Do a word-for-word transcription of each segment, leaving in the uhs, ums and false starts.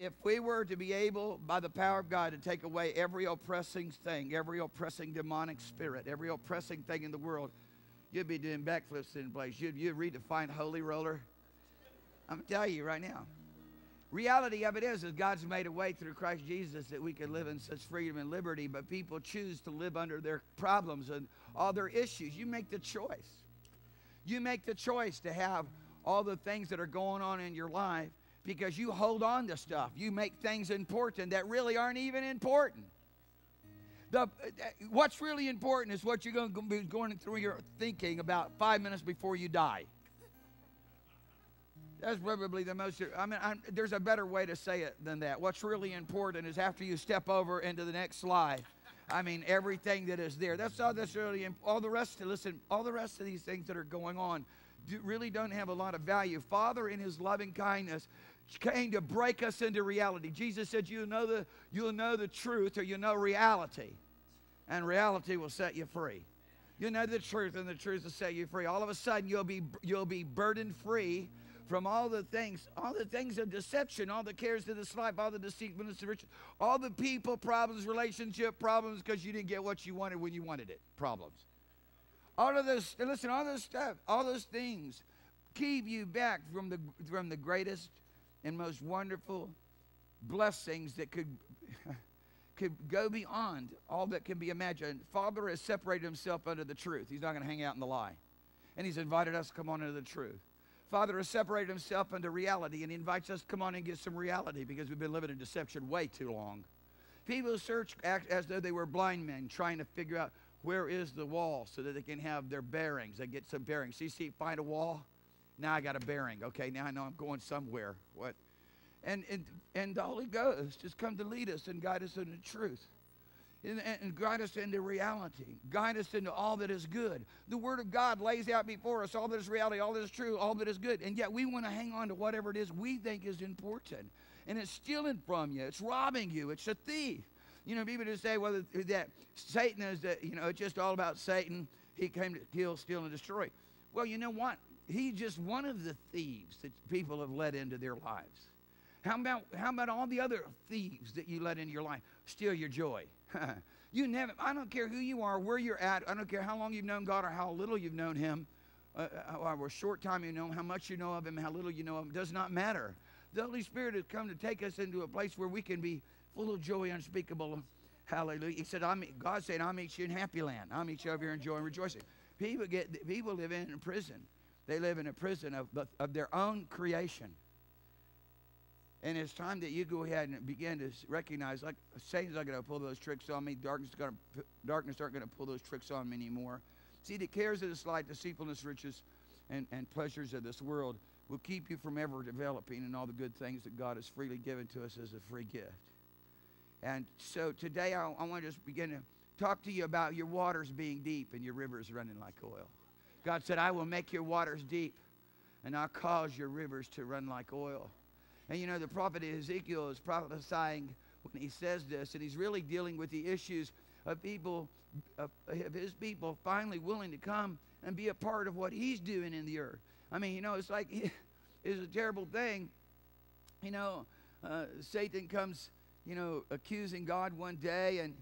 If we were to be able, by the power of God, to take away every oppressing thing, every oppressing demonic spirit, every oppressing thing in the world, you'd be doing backflips in place. You'd, you'd redefine holy roller. I'm telling you right now. Reality of it is that God's made a way through Christ Jesus that we can live in such freedom and liberty, but people choose to live under their problems and all their issues. You make the choice. You make the choice to have all the things that are going on in your life, because you hold on to stuff. You make things important that really aren't even important. The, what's really important is what you're going to be going through your thinking about five minutes before you die. That's probably the most, I mean, I'm, there's a better way to say it than that. What's really important is after you step over into the next slide. I mean, everything that is there. That's all that's really, all the rest, listen, all the rest of these things that are going on do, really don't have a lot of value. Father, in his loving kindness, came to break us into reality. Jesus said, you'll know the, you'll know the truth, or you know reality, and reality will set you free. You'll know the truth, and the truth will set you free. All of a sudden, you'll be, you'll be burden-free from all the things, all the things of deception, all the cares of this life, all the deceitfulness of riches, all the people problems, relationship problems, because you didn't get what you wanted when you wanted it, problems. All of those, listen, all those stuff, all those things keep you back from the, from the greatest and most wonderful blessings that could, could go beyond all that can be imagined. Father has separated himself under the truth. He's not going to hang out in the lie. And he's invited us to come on into the truth. Father has separated himself into reality, and he invites us to come on and get some reality, because we've been living in deception way too long. People search as though they were blind men, trying to figure out where is the wall so that they can have their bearings. They get some bearings. See, see, find a wall. Now I got a bearing. Okay, now I know I'm going somewhere. What? And, and, and the Holy Ghost has come to lead us and guide us into truth. And, and guide us into reality. Guide us into all that is good. The Word of God lays out before us all that is reality, all that is true, all that is good. And yet we want to hang on to whatever it is we think is important. And it's stealing from you. It's robbing you. It's a thief. You know, people just say, well, that Satan is, that, you know, it's just all about Satan. He came to kill, steal, and destroy. Well, you know what? He's just one of the thieves that people have let into their lives. How about, how about all the other thieves that you let into your life? Steal your joy. You never, I don't care who you are, where you're at. I don't care how long you've known God or how little you've known him, uh, or a short time you know him, how much you know of him, how little you know of him. It does not matter. The Holy Spirit has come to take us into a place where we can be full of joy unspeakable. Hallelujah. He said, I'm, God said, I'll meet you in happy land. I'll meet you over here in joy and rejoicing. People, get, people live in a prison. They live in a prison of, of their own creation. And it's time that you go ahead and begin to recognize, like, Satan's not going to pull those tricks on me. Darkness, gonna, darkness aren't going to pull those tricks on me anymore. See, the cares of this life, deceitfulness, riches, and, and pleasures of this world will keep you from ever developing in all the good things that God has freely given to us as a free gift. And so today I, I want to just begin to talk to you about your waters being deep and your rivers running like oil. God said, I will make your waters deep, and I'll cause your rivers to run like oil. And you know, the prophet Ezekiel is prophesying when he says this, and he's really dealing with the issues of people, of his people finally willing to come and be a part of what he's doing in the earth. I mean, you know, it's like, it's a terrible thing. You know, uh, Satan comes, you know, accusing God one day, and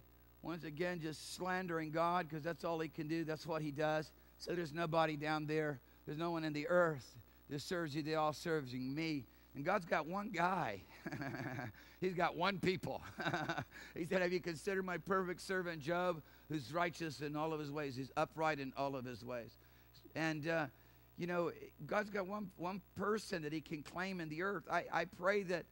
once again just slandering God, because that's all he can do. That's what he does. So there's nobody down there. There's no one in the earth that serves you. They're all serving me. And God's got one guy. He's got one people. He said, have you considered my perfect servant Job, who's righteous in all of his ways? He's upright in all of his ways. And, uh, you know, God's got one, one person that he can claim in the earth. I, I pray that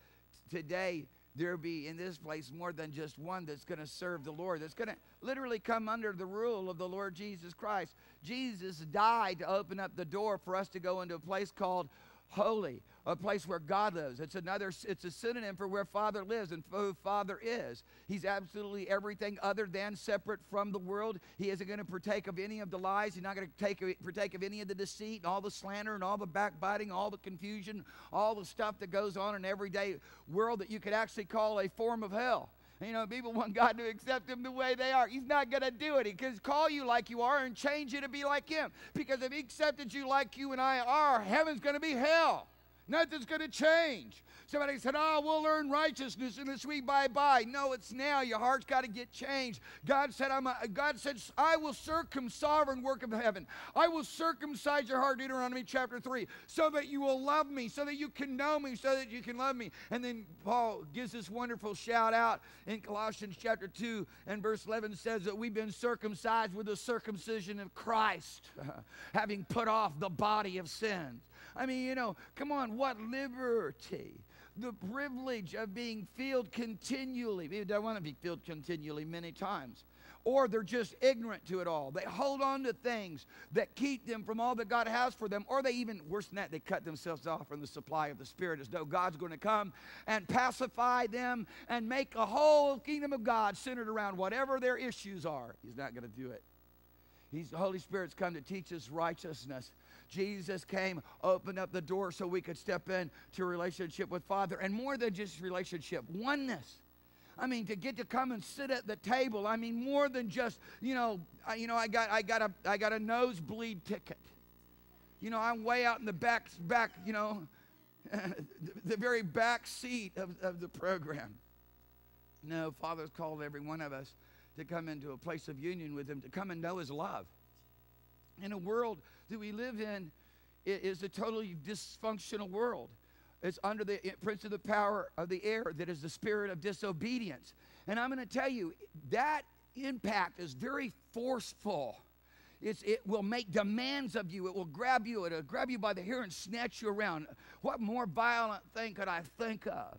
today there be in this place more than just one that's going to serve the Lord, that's going to literally come under the rule of the Lord Jesus Christ. Jesus died to open up the door for us to go into a place called holy, a place where God lives. It's another, it's a synonym for where Father lives and who Father is. He's absolutely everything other than, separate from the world. He isn't going to partake of any of the lies. He's not going to take, partake of any of the deceit, all the slander, and all the backbiting, all the confusion, all the stuff that goes on in everyday world that you could actually call a form of hell. You know, people want God to accept them the way they are. He's not going to do it. He can call you like you are and change you to be like him. Because if he accepted you like you and I are, heaven's going to be hell. Nothing's going to change. Somebody said, oh, we'll learn righteousness in this week, bye-bye. No, it's now. Your heart's got to get changed. God said, I'm a, God said, I will circum sovereign work of heaven. I will circumcise your heart, Deuteronomy chapter three, so that you will love me, so that you can know me, so that you can love me. And then Paul gives this wonderful shout out in Colossians chapter two and verse eleven says that we've been circumcised with the circumcision of Christ, having put off the body of sin. I mean, you know, come on, what liberty. The privilege of being filled continually. People don't want to be filled continually many times. Or they're just ignorant to it all. They hold on to things that keep them from all that God has for them. Or they even, worse than that, they cut themselves off from the supply of the Spirit as though God's going to come and pacify them and make a whole kingdom of God centered around whatever their issues are. He's not going to do it. He's, the Holy Spirit's come to teach us righteousness. Jesus came, opened up the door so we could step into relationship with Father. And more than just relationship, oneness. I mean, to get to come and sit at the table. I mean, more than just, you know, I, you know, I got, I got a, I got a nosebleed ticket. You know, I'm way out in the back, back, you know, the very back seat of, of the program. No, Father's called every one of us to come into a place of union with Him, to come and know His love. In a world that we live in, it is a totally dysfunctional world. It's under the prince of the power of the air, that is the spirit of disobedience. And I'm going to tell you, that impact is very forceful. It's, it will make demands of you. It will grab you. It will grab you by the hair and snatch you around. What more violent thing could I think of?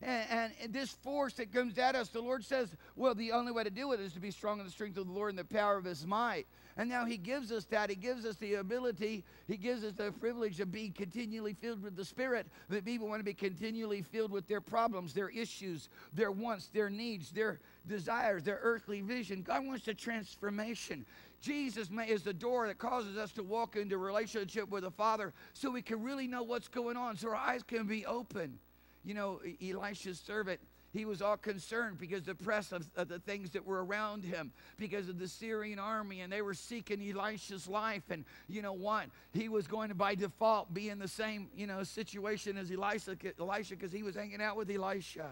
And, and this force that comes at us, the Lord says, well, the only way to deal with it is to be strong in the strength of the Lord and the power of His might. And now He gives us that. He gives us the ability. He gives us the privilege of being continually filled with the Spirit. That people want to be continually filled with their problems, their issues, their wants, their needs, their desires, their earthly vision. God wants a transformation. Jesus is the door that causes us to walk into relationship with the Father so we can really know what's going on, so our eyes can be open. You know, Elisha's servant, he was all concerned because the press of, of the things that were around him, because of the Syrian army, and they were seeking Elisha's life. And you know what? He was going to, by default, be in the same, you know, situation as Elisha, Elisha, because he was hanging out with Elisha.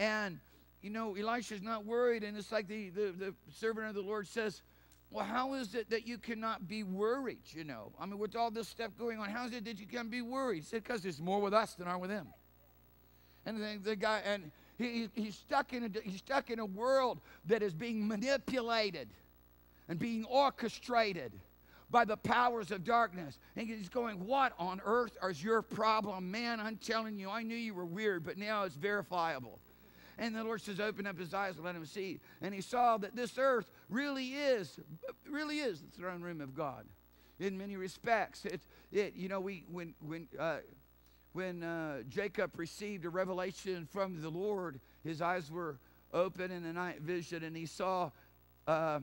And, you know, Elisha's not worried. And it's like the, the, the servant of the Lord says, well, how is it that you cannot be worried, you know? I mean, with all this stuff going on, how is it that you can be worried? He said, because there's more with us than are with them. And the, the guy, and he, he's stuck in a, he's stuck in a world that is being manipulated and being orchestrated by the powers of darkness. And he's going, what on earth is your problem? Man, I'm telling you, I knew you were weird, but now it's verifiable. And the Lord says, open up his eyes and let him see. And he saw that this earth really is, really is the throne room of God. In many respects, it, it, you know, we, when, when, uh, When uh, Jacob received a revelation from the Lord, his eyes were open in the night vision, and he saw uh,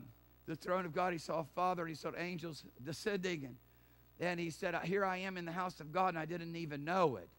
the throne of God. He saw Father, and he saw angels descending. And, and he said, here I am in the house of God, and I didn't even know it.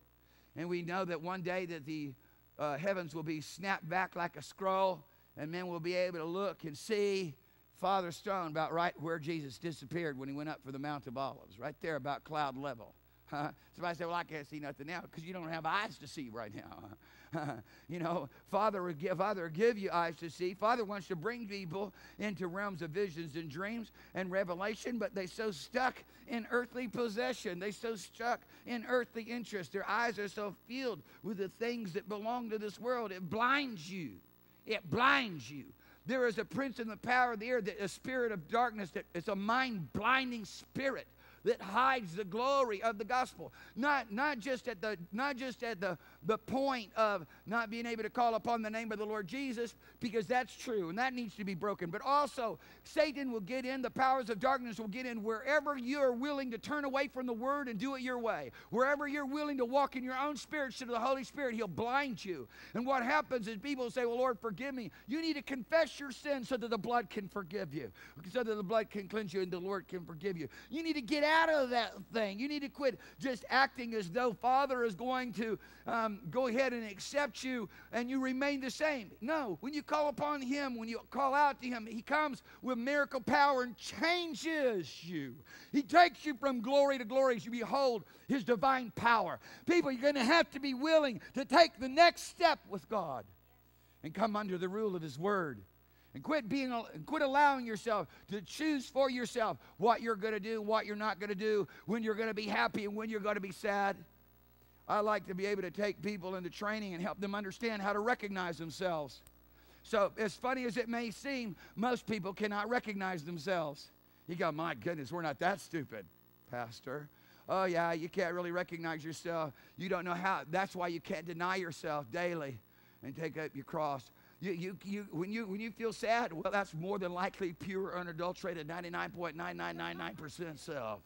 And we know that one day that the uh, heavens will be snapped back like a scroll, and men will be able to look and see Father's throne about right where Jesus disappeared when he went up for the Mount of Olives, right there about cloud level. Uh, somebody said, well, I can't see nothing now, because you don't have eyes to see right now. Uh, you know, Father will, give, Father will give you eyes to see. Father wants to bring people into realms of visions and dreams and revelation, but they're so stuck in earthly possession. They're so stuck in earthly interest. Their eyes are so filled with the things that belong to this world. It blinds you. It blinds you. There is a prince in the power of the air, that, a spirit of darkness. That, it's a mind-blinding spirit that hides the glory of the gospel. Not, not just at, the, not just at the, the point of not being able to call upon the name of the Lord Jesus, because that's true, and that needs to be broken. But also, Satan will get in, the powers of darkness will get in wherever you're willing to turn away from the Word and do it your way. Wherever you're willing to walk in your own spirit instead of the Holy Spirit, he'll blind you. And what happens is people say, well, Lord, forgive me. You need to confess your sin so that the blood can forgive you, so that the blood can cleanse you and the Lord can forgive you. You need to get out of that thing. You need to quit just acting as though Father is going to um, um, go ahead and accept you and you remain the same. No, when you call upon him, when you call out to him, he comes with miracle power and changes you. He takes you from glory to glory as you behold his divine power. People, you're going to have to be willing to take the next step with God and come under the rule of his word. And quit being, quit allowing yourself to choose for yourself what you're going to do, what you're not going to do, when you're going to be happy and when you're going to be sad. I like to be able to take people into training and help them understand how to recognize themselves. So as funny as it may seem, most people cannot recognize themselves. You go, my goodness, we're not that stupid, Pastor. Oh, yeah, you can't really recognize yourself. You don't know how. That's why you can't deny yourself daily and take up your cross. You, you, you, when, you, when you feel sad, well, that's more than likely pure, unadulterated, ninety-nine point nine nine nine nine percent self.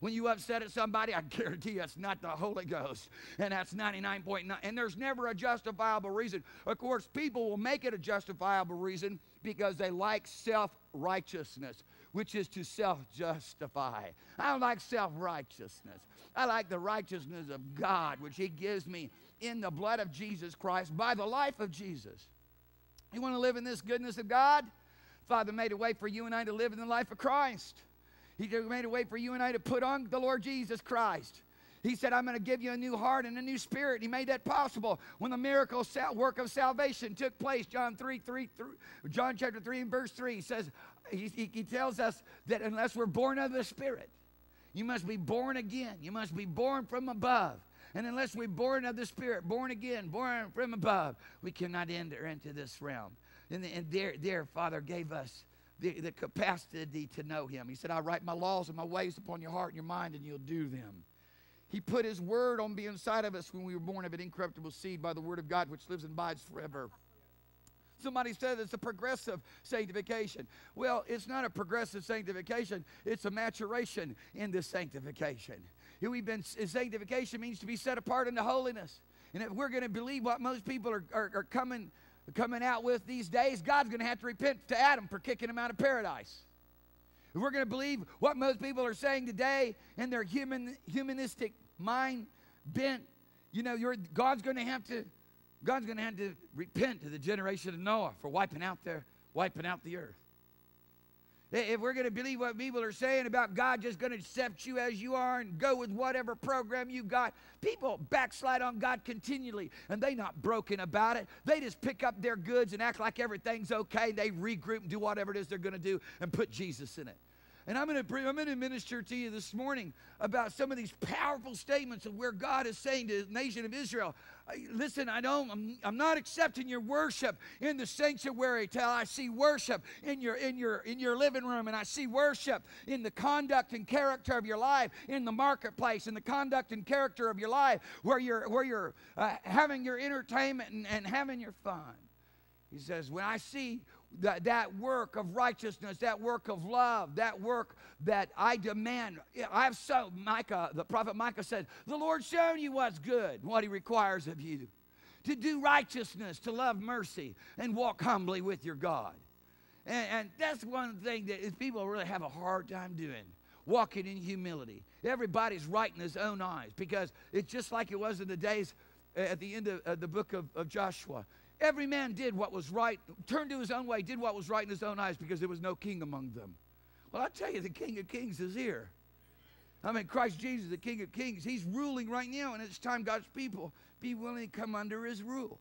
When you upset at somebody, I guarantee you it's not the Holy Ghost. And that's ninety-nine point nine. And there's never a justifiable reason. Of course, people will make it a justifiable reason because they like self-righteousness, which is to self-justify. I don't like self-righteousness. I like the righteousness of God, which he gives me in the blood of Jesus Christ by the life of Jesus. You want to live in this goodness of God? Father made a way for you and I to live in the life of Christ. He made a way for you and I to put on the Lord Jesus Christ. He said, I'm going to give you a new heart and a new spirit. He made that possible when the miracle work of salvation took place. John three, three, three, John chapter three and verse three says, he, he, he tells us that unless we're born of the Spirit, you must be born again. You must be born from above. And unless we're born of the Spirit, born again, born from above, we cannot enter into this realm. And, the, and there, there, Father gave us the, the capacity to know him. He said, I'll write my laws and my ways upon your heart and your mind, and you'll do them. He put his word on the inside of us when we were born of an incorruptible seed by the word of God, which lives and abides forever. Somebody said it's a progressive sanctification. Well, it's not a progressive sanctification. It's a maturation in this sanctification. We've been, sanctification means to be set apart into holiness. And if we're going to believe what most people are, are, are coming, coming out with these days, God's going to have to repent to Adam for kicking him out of paradise. If we're going to believe what most people are saying today in their human, humanistic mind bent, you know, you're, God's going to have to, God's going to have to repent to the generation of Noah for wiping out their, wiping out the earth. If we're going to believe what people are saying about God just going to accept you as you are and go with whatever program you got, people backslide on God continually, and they're not broken about it. They just pick up their goods and act like everything's okay. They regroup and do whatever it is they're going to do and put Jesus in it. And I'm going to, I'm going to minister to you this morning about some of these powerful statements of where God is saying to the nation of Israel, listen, I don't, I'm, I'm not accepting your worship in the sanctuary till I see worship in your, in, your, in your living room, and I see worship in the conduct and character of your life, in the marketplace, in the conduct and character of your life, where you're, where you're uh, having your entertainment and, and having your fun. He says, when I see that, that work of righteousness, that work of love, that work that I demand, I have so, Micah, the prophet Micah said, the Lord shown you what's good, what he requires of you, to do righteousness, to love mercy, and walk humbly with your God. And, and that's one thing that people really have a hard time doing, walking in humility. Everybody's right in his own eyes, because it's just like it was in the days at the end of, of the book of, of Joshua. Every man did what was right, turned to his own way, did what was right in his own eyes, because there was no king among them. Well, I tell you, the King of Kings is here. I mean, Christ Jesus, the King of Kings, he's ruling right now, and it's time God's people be willing to come under his rule.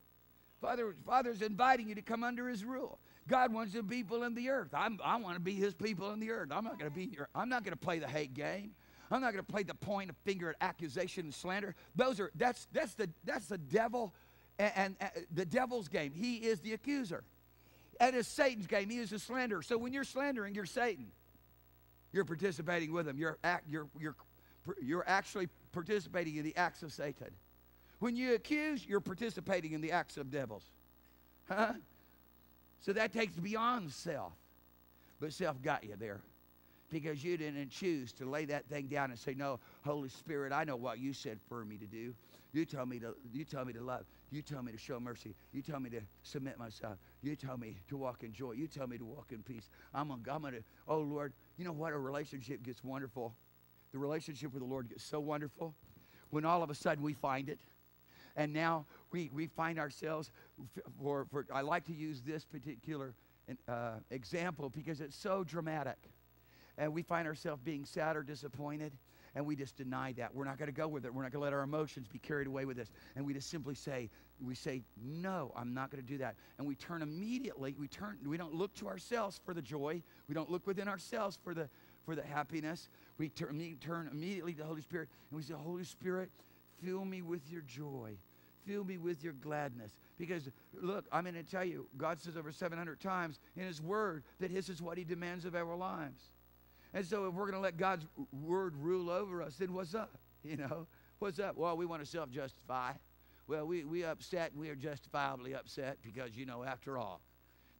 Father, Father's inviting you to come under his rule. God wants the people in the earth. I'm, I want to be his people in the earth. I'm not going to be your, I'm not going to play the hate game. I'm not going to play the point of finger at accusation and slander. Those are that's that's the that's the devil. And, and, and the devil's game. He is the accuser. And it's Satan's game. He is the slanderer. So when you're slandering, you're Satan. You're participating with him. You're, act, you're, you're, you're actually participating in the acts of Satan. When you accuse, you're participating in the acts of devils. Huh? So that takes beyond self. But self got you there, because you didn't choose to lay that thing down and say, no, Holy Spirit, I know what you said for me to do. You tell me to, you tell me to love. You tell me to show mercy. You tell me to submit myself. You tell me to walk in joy. You tell me to walk in peace. I'm going I'm to, oh, Lord, you know what? A relationship gets wonderful. The relationship with the Lord gets so wonderful when all of a sudden we find it. And now we, we find ourselves, for, for, I like to use this particular uh, example because it's so dramatic. And we find ourselves being sad or disappointed, and we just deny that. We're not going to go with it. We're not going to let our emotions be carried away with this. And we just simply say, we say, no, I'm not going to do that. And we turn immediately. We turn. We don't look to ourselves for the joy. We don't look within ourselves for the, for the happiness. We tur- turn immediately to the Holy Spirit. And we say, Holy Spirit, fill me with your joy. Fill me with your gladness. Because, look, I'm going to tell you, God says over seven hundred times in his word that his is what he demands of our lives. And so if we're going to let God's word rule over us, then what's up? You know, what's up? Well, we want to self-justify. Well, we, we upset, and we are justifiably upset because, you know, after all,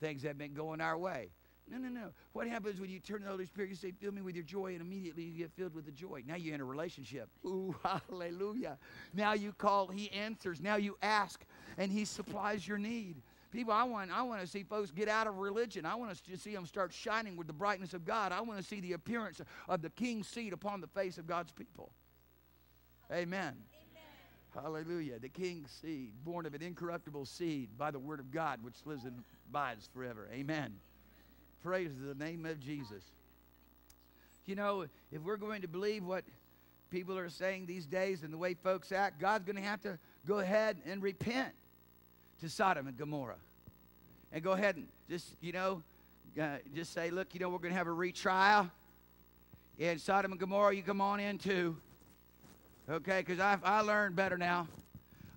things have been going our way. No, no, no. What happens when you turn to the Holy Spirit, you say, fill me with your joy, and immediately you get filled with the joy. Now you're in a relationship. Ooh, hallelujah. Now you call, he answers. Now you ask, and he supplies your need. People, I want, I want to see folks get out of religion. I want to see them start shining with the brightness of God. I want to see the appearance of the king's seat upon the face of God's people. Amen. Amen. Hallelujah. The king's seed, born of an incorruptible seed by the word of God, which lives and abides forever. Amen. Praise the name of Jesus. You know, if we're going to believe what people are saying these days and the way folks act, God's going to have to go ahead and repent to Sodom and Gomorrah. And go ahead and just, you know, uh, just say, look, you know, we're going to have a retrial. And Sodom and Gomorrah, you come on in too. Okay, because I, I learned better now.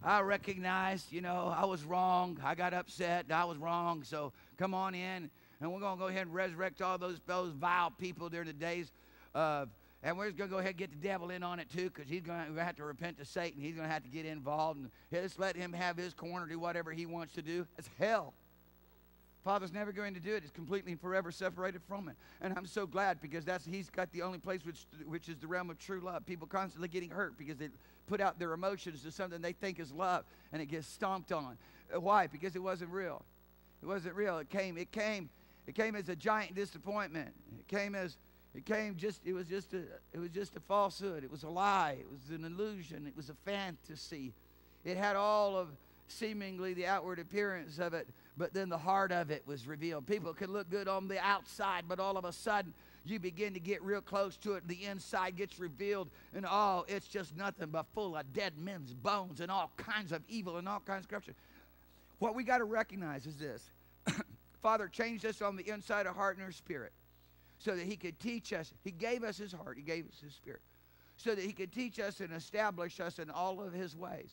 I recognized, you know, I was wrong. I got upset. I was wrong. So come on in. And we're going to go ahead and resurrect all those, those vile people during the days of. And we're just going to go ahead and get the devil in on it, too, because he's going to have to repent to Satan. He's going to have to get involved. And just let him have his corner, do whatever he wants to do. That's hell. Father's never going to do it. He's completely and forever separated from it. And I'm so glad, because that's he's got the only place which, which is the realm of true love. People constantly getting hurt because they put out their emotions to something they think is love, and it gets stomped on. Why? Because it wasn't real. It wasn't real. It came. It came. It came as a giant disappointment. It came as... It came just, it was just a, it was just a falsehood. It was a lie. It was an illusion. It was a fantasy. It had all of seemingly the outward appearance of it, but then the heart of it was revealed. People could look good on the outside, but all of a sudden you begin to get real close to it. The inside gets revealed, and oh, it's just nothing but full of dead men's bones and all kinds of evil and all kinds of corruption. What we got to recognize is this. Father changed us on the inside, our heart and our spirit, so that he could teach us. He gave us his heart. He gave us his spirit, so that he could teach us and establish us in all of his ways.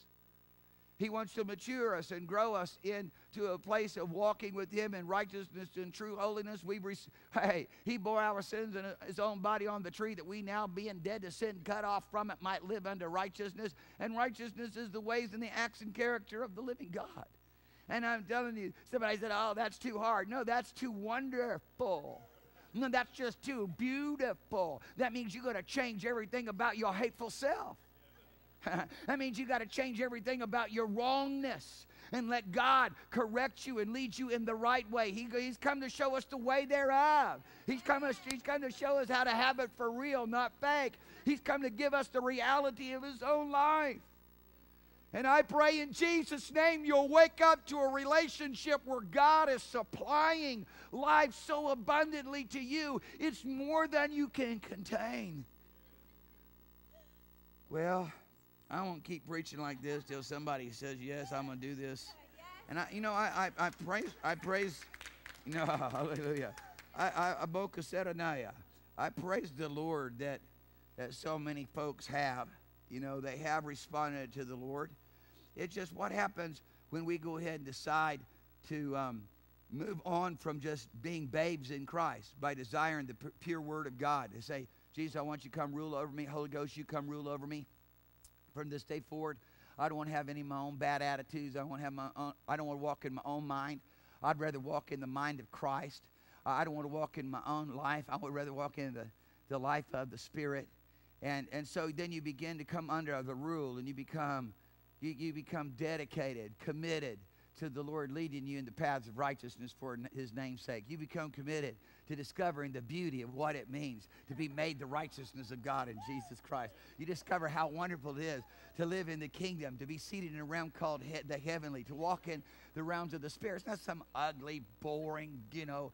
He wants to mature us and grow us into a place of walking with him in righteousness and true holiness. We, hey, he bore our sins in his own body on the tree, that we, now being dead to sin, cut off from it, might live unto righteousness. And righteousness is the ways and the acts and character of the living God. And I'm telling you, somebody said, oh, that's too hard. No, that's too wonderful. No, that's just too beautiful. That means you got to change everything about your hateful self. That means you got to change everything about your wrongness and let God correct you and lead you in the right way. He, he's come to show us the way thereof. He's come, he's come to show us how to have it for real, not fake. He's come to give us the reality of his own life. And I pray in Jesus' name you'll wake up to a relationship where God is supplying life so abundantly to you, it's more than you can contain. Well, I won't keep preaching like this till somebody says, yes, I'm going to do this. And, I, you know, I, I, I praise, I praise, you know, hallelujah. I, I, Abokasetanaya, I praise the Lord that, that so many folks have, you know, they have responded to the Lord. It's just what happens when we go ahead and decide to um, move on from just being babes in Christ by desiring the pure word of God. They say, Jesus, I want you to come rule over me. Holy Ghost, you come rule over me. From this day forward, I don't want to have any of my own bad attitudes. I don't want to have my own, I don't want to walk in my own mind. I'd rather walk in the mind of Christ. I don't want to walk in my own life. I would rather walk in the, the life of the Spirit. And, and so then you begin to come under the rule, and you become... You, you become dedicated, committed to the Lord leading you in the paths of righteousness for his name's sake. You become committed to discovering the beauty of what it means to be made the righteousness of God in Jesus Christ. You discover how wonderful it is to live in the kingdom, to be seated in a realm called he- the heavenly, to walk in the realms of the spirit. It's not some ugly, boring, you know,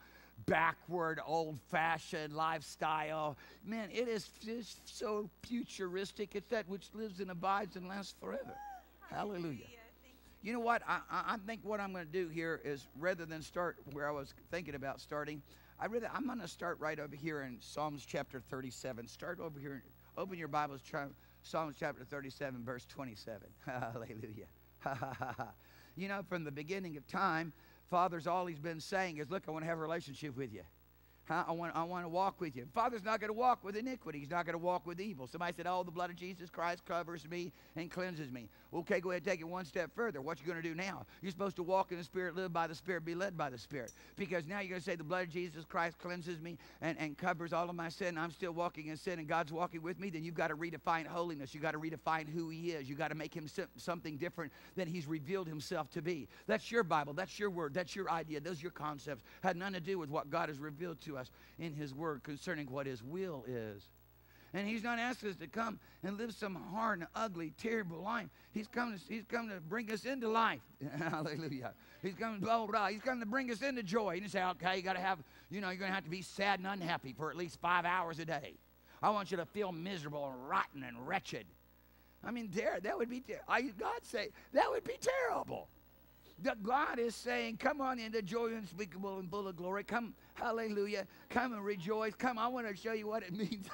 backward, old-fashioned lifestyle. Man, it is just so futuristic. It's that which lives and abides and lasts forever. Hallelujah. Hallelujah. You know what? I, I think what I'm going to do here is, rather than start where I was thinking about starting, I really, I'm going to start right over here in Psalms chapter thirty-seven. Start over here. Open your Bibles, Psalms chapter thirty-seven, verse twenty-seven. Hallelujah. You know, from the beginning of time, Father's all he's been saying is, look, I want to have a relationship with you. Huh? I want, I want to walk with you. Father's not going to walk with iniquity. He's not going to walk with evil. Somebody said, oh, the blood of Jesus Christ covers me and cleanses me. Okay, go ahead and take it one step further. What you going to do now? You're supposed to walk in the Spirit, live by the Spirit, be led by the Spirit. Because now you're going to say, the blood of Jesus Christ cleanses me and, and covers all of my sin. I'm still walking in sin and God's walking with me. Then you've got to redefine holiness. You've got to redefine who he is. You've got to make him something different than he's revealed himself to be. That's your Bible. That's your word. That's your idea. Those are your concepts. Had nothing to do with what God has revealed to us in his word concerning what his will is. And he's not asking us to come and live some hard and ugly, terrible life. He's come to, he's come to bring us into life. Hallelujah. He's coming, blah, blah. He's coming to bring us into joy. He didn't say, okay, you got to have, you know, you're going to have to be sad and unhappy for at least five hours a day. I want you to feel miserable and rotten and wretched. I mean, there, that would be, I, God say, that would be terrible. God is saying, come on into joy unspeakable and full of glory. Come, hallelujah. Come and rejoice. Come, I want to show you what it means.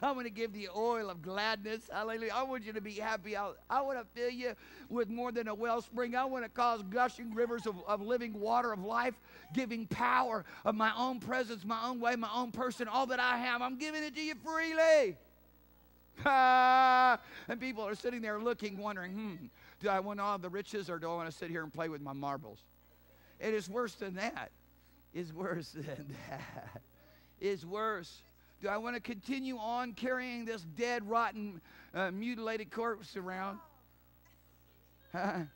I want to give the oil of gladness. Hallelujah. I want you to be happy. I, I want to fill you with more than a wellspring. I want to cause gushing rivers of, of living water of life, giving power of my own presence, my own way, my own person, all that I have. I'm giving it to you freely. And people are sitting there looking, wondering, hmm, do I want all the riches or do I want to sit here and play with my marbles? It is worse than that. It's worse than that. It's worse. Do I want to continue on carrying this dead, rotten, uh, mutilated corpse around? Or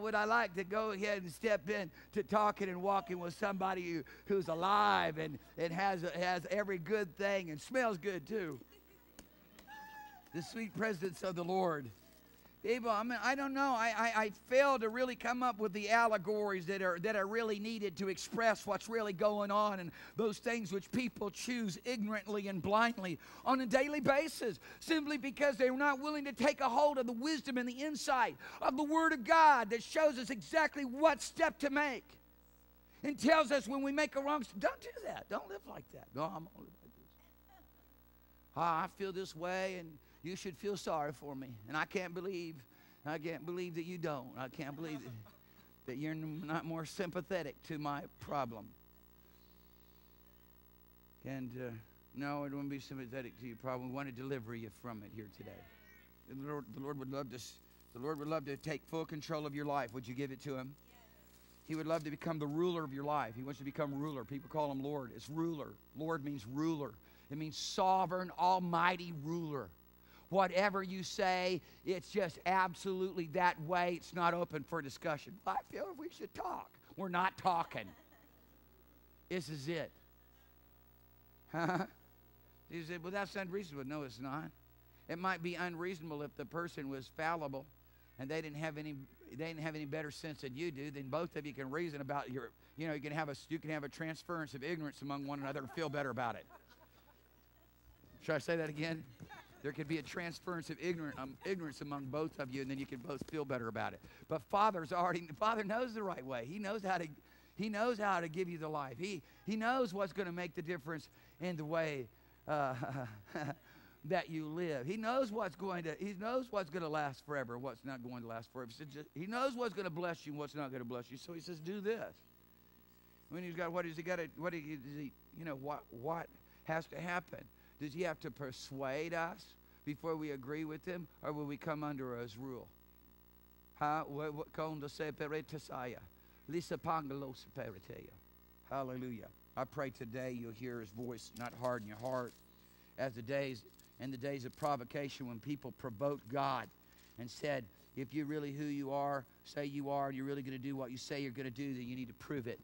would I like to go ahead and step in to talking and walking with somebody who, who's alive and, and has, has every good thing and smells good too? The sweet presence of the Lord. People, I mean, I don't know. I, I, I failed to really come up with the allegories that are, that are really needed to express what's really going on and those things which people choose ignorantly and blindly on a daily basis simply because they're not willing to take a hold of the wisdom and the insight of the Word of God that shows us exactly what step to make and tells us when we make a wrong step. Don't do that. Don't live like that. No, I'm only like this. Ah, I feel this way and you should feel sorry for me. And I can't believe, I can't believe that you don't. I can't believe that, that you're not more sympathetic to my problem. And uh, no, I don't want to be sympathetic to your problem. We want to deliver you from it here today. The Lord, the Lord would love to, the Lord would love to take full control of your life. Would you give it to him? He would love to become the ruler of your life. He wants you to become ruler. People call him Lord. It's ruler. Lord means ruler. It means sovereign, almighty ruler. Whatever you say, it's just absolutely that way. It's not open for discussion. I feel we should talk. We're not talking. This is it. Huh? You say, well, that's unreasonable. No, it's not. It might be unreasonable if the person was fallible and they didn't have any they didn't have any better sense than you do. Then both of you can reason about your, you know, you can have a you can have a transference of ignorance among one another and feel better about it. Should I say that again? There could be a transference of ignorance, um, ignorance among both of you, and then you can both feel better about it. But Father's already, Father knows the right way. He knows how to, he knows how to give you the life. He, he knows what's going to make the difference in the way uh, that you live. He knows what's going to, he knows what's going to last forever, what's not going to last forever. He knows what's going to bless you and what's not going to bless you. So he says, do this. When he's got, what has he got to, what is he, you know, what, what has to happen? Does he have to persuade us before we agree with him, or will we come under his rule? Hallelujah. I pray today you'll hear his voice, not harden your heart. As the days, in the days of provocation when people provoked God and said, If you're really who you are, say you are, and you're really going to do what you say you're going to do, then you need to prove it.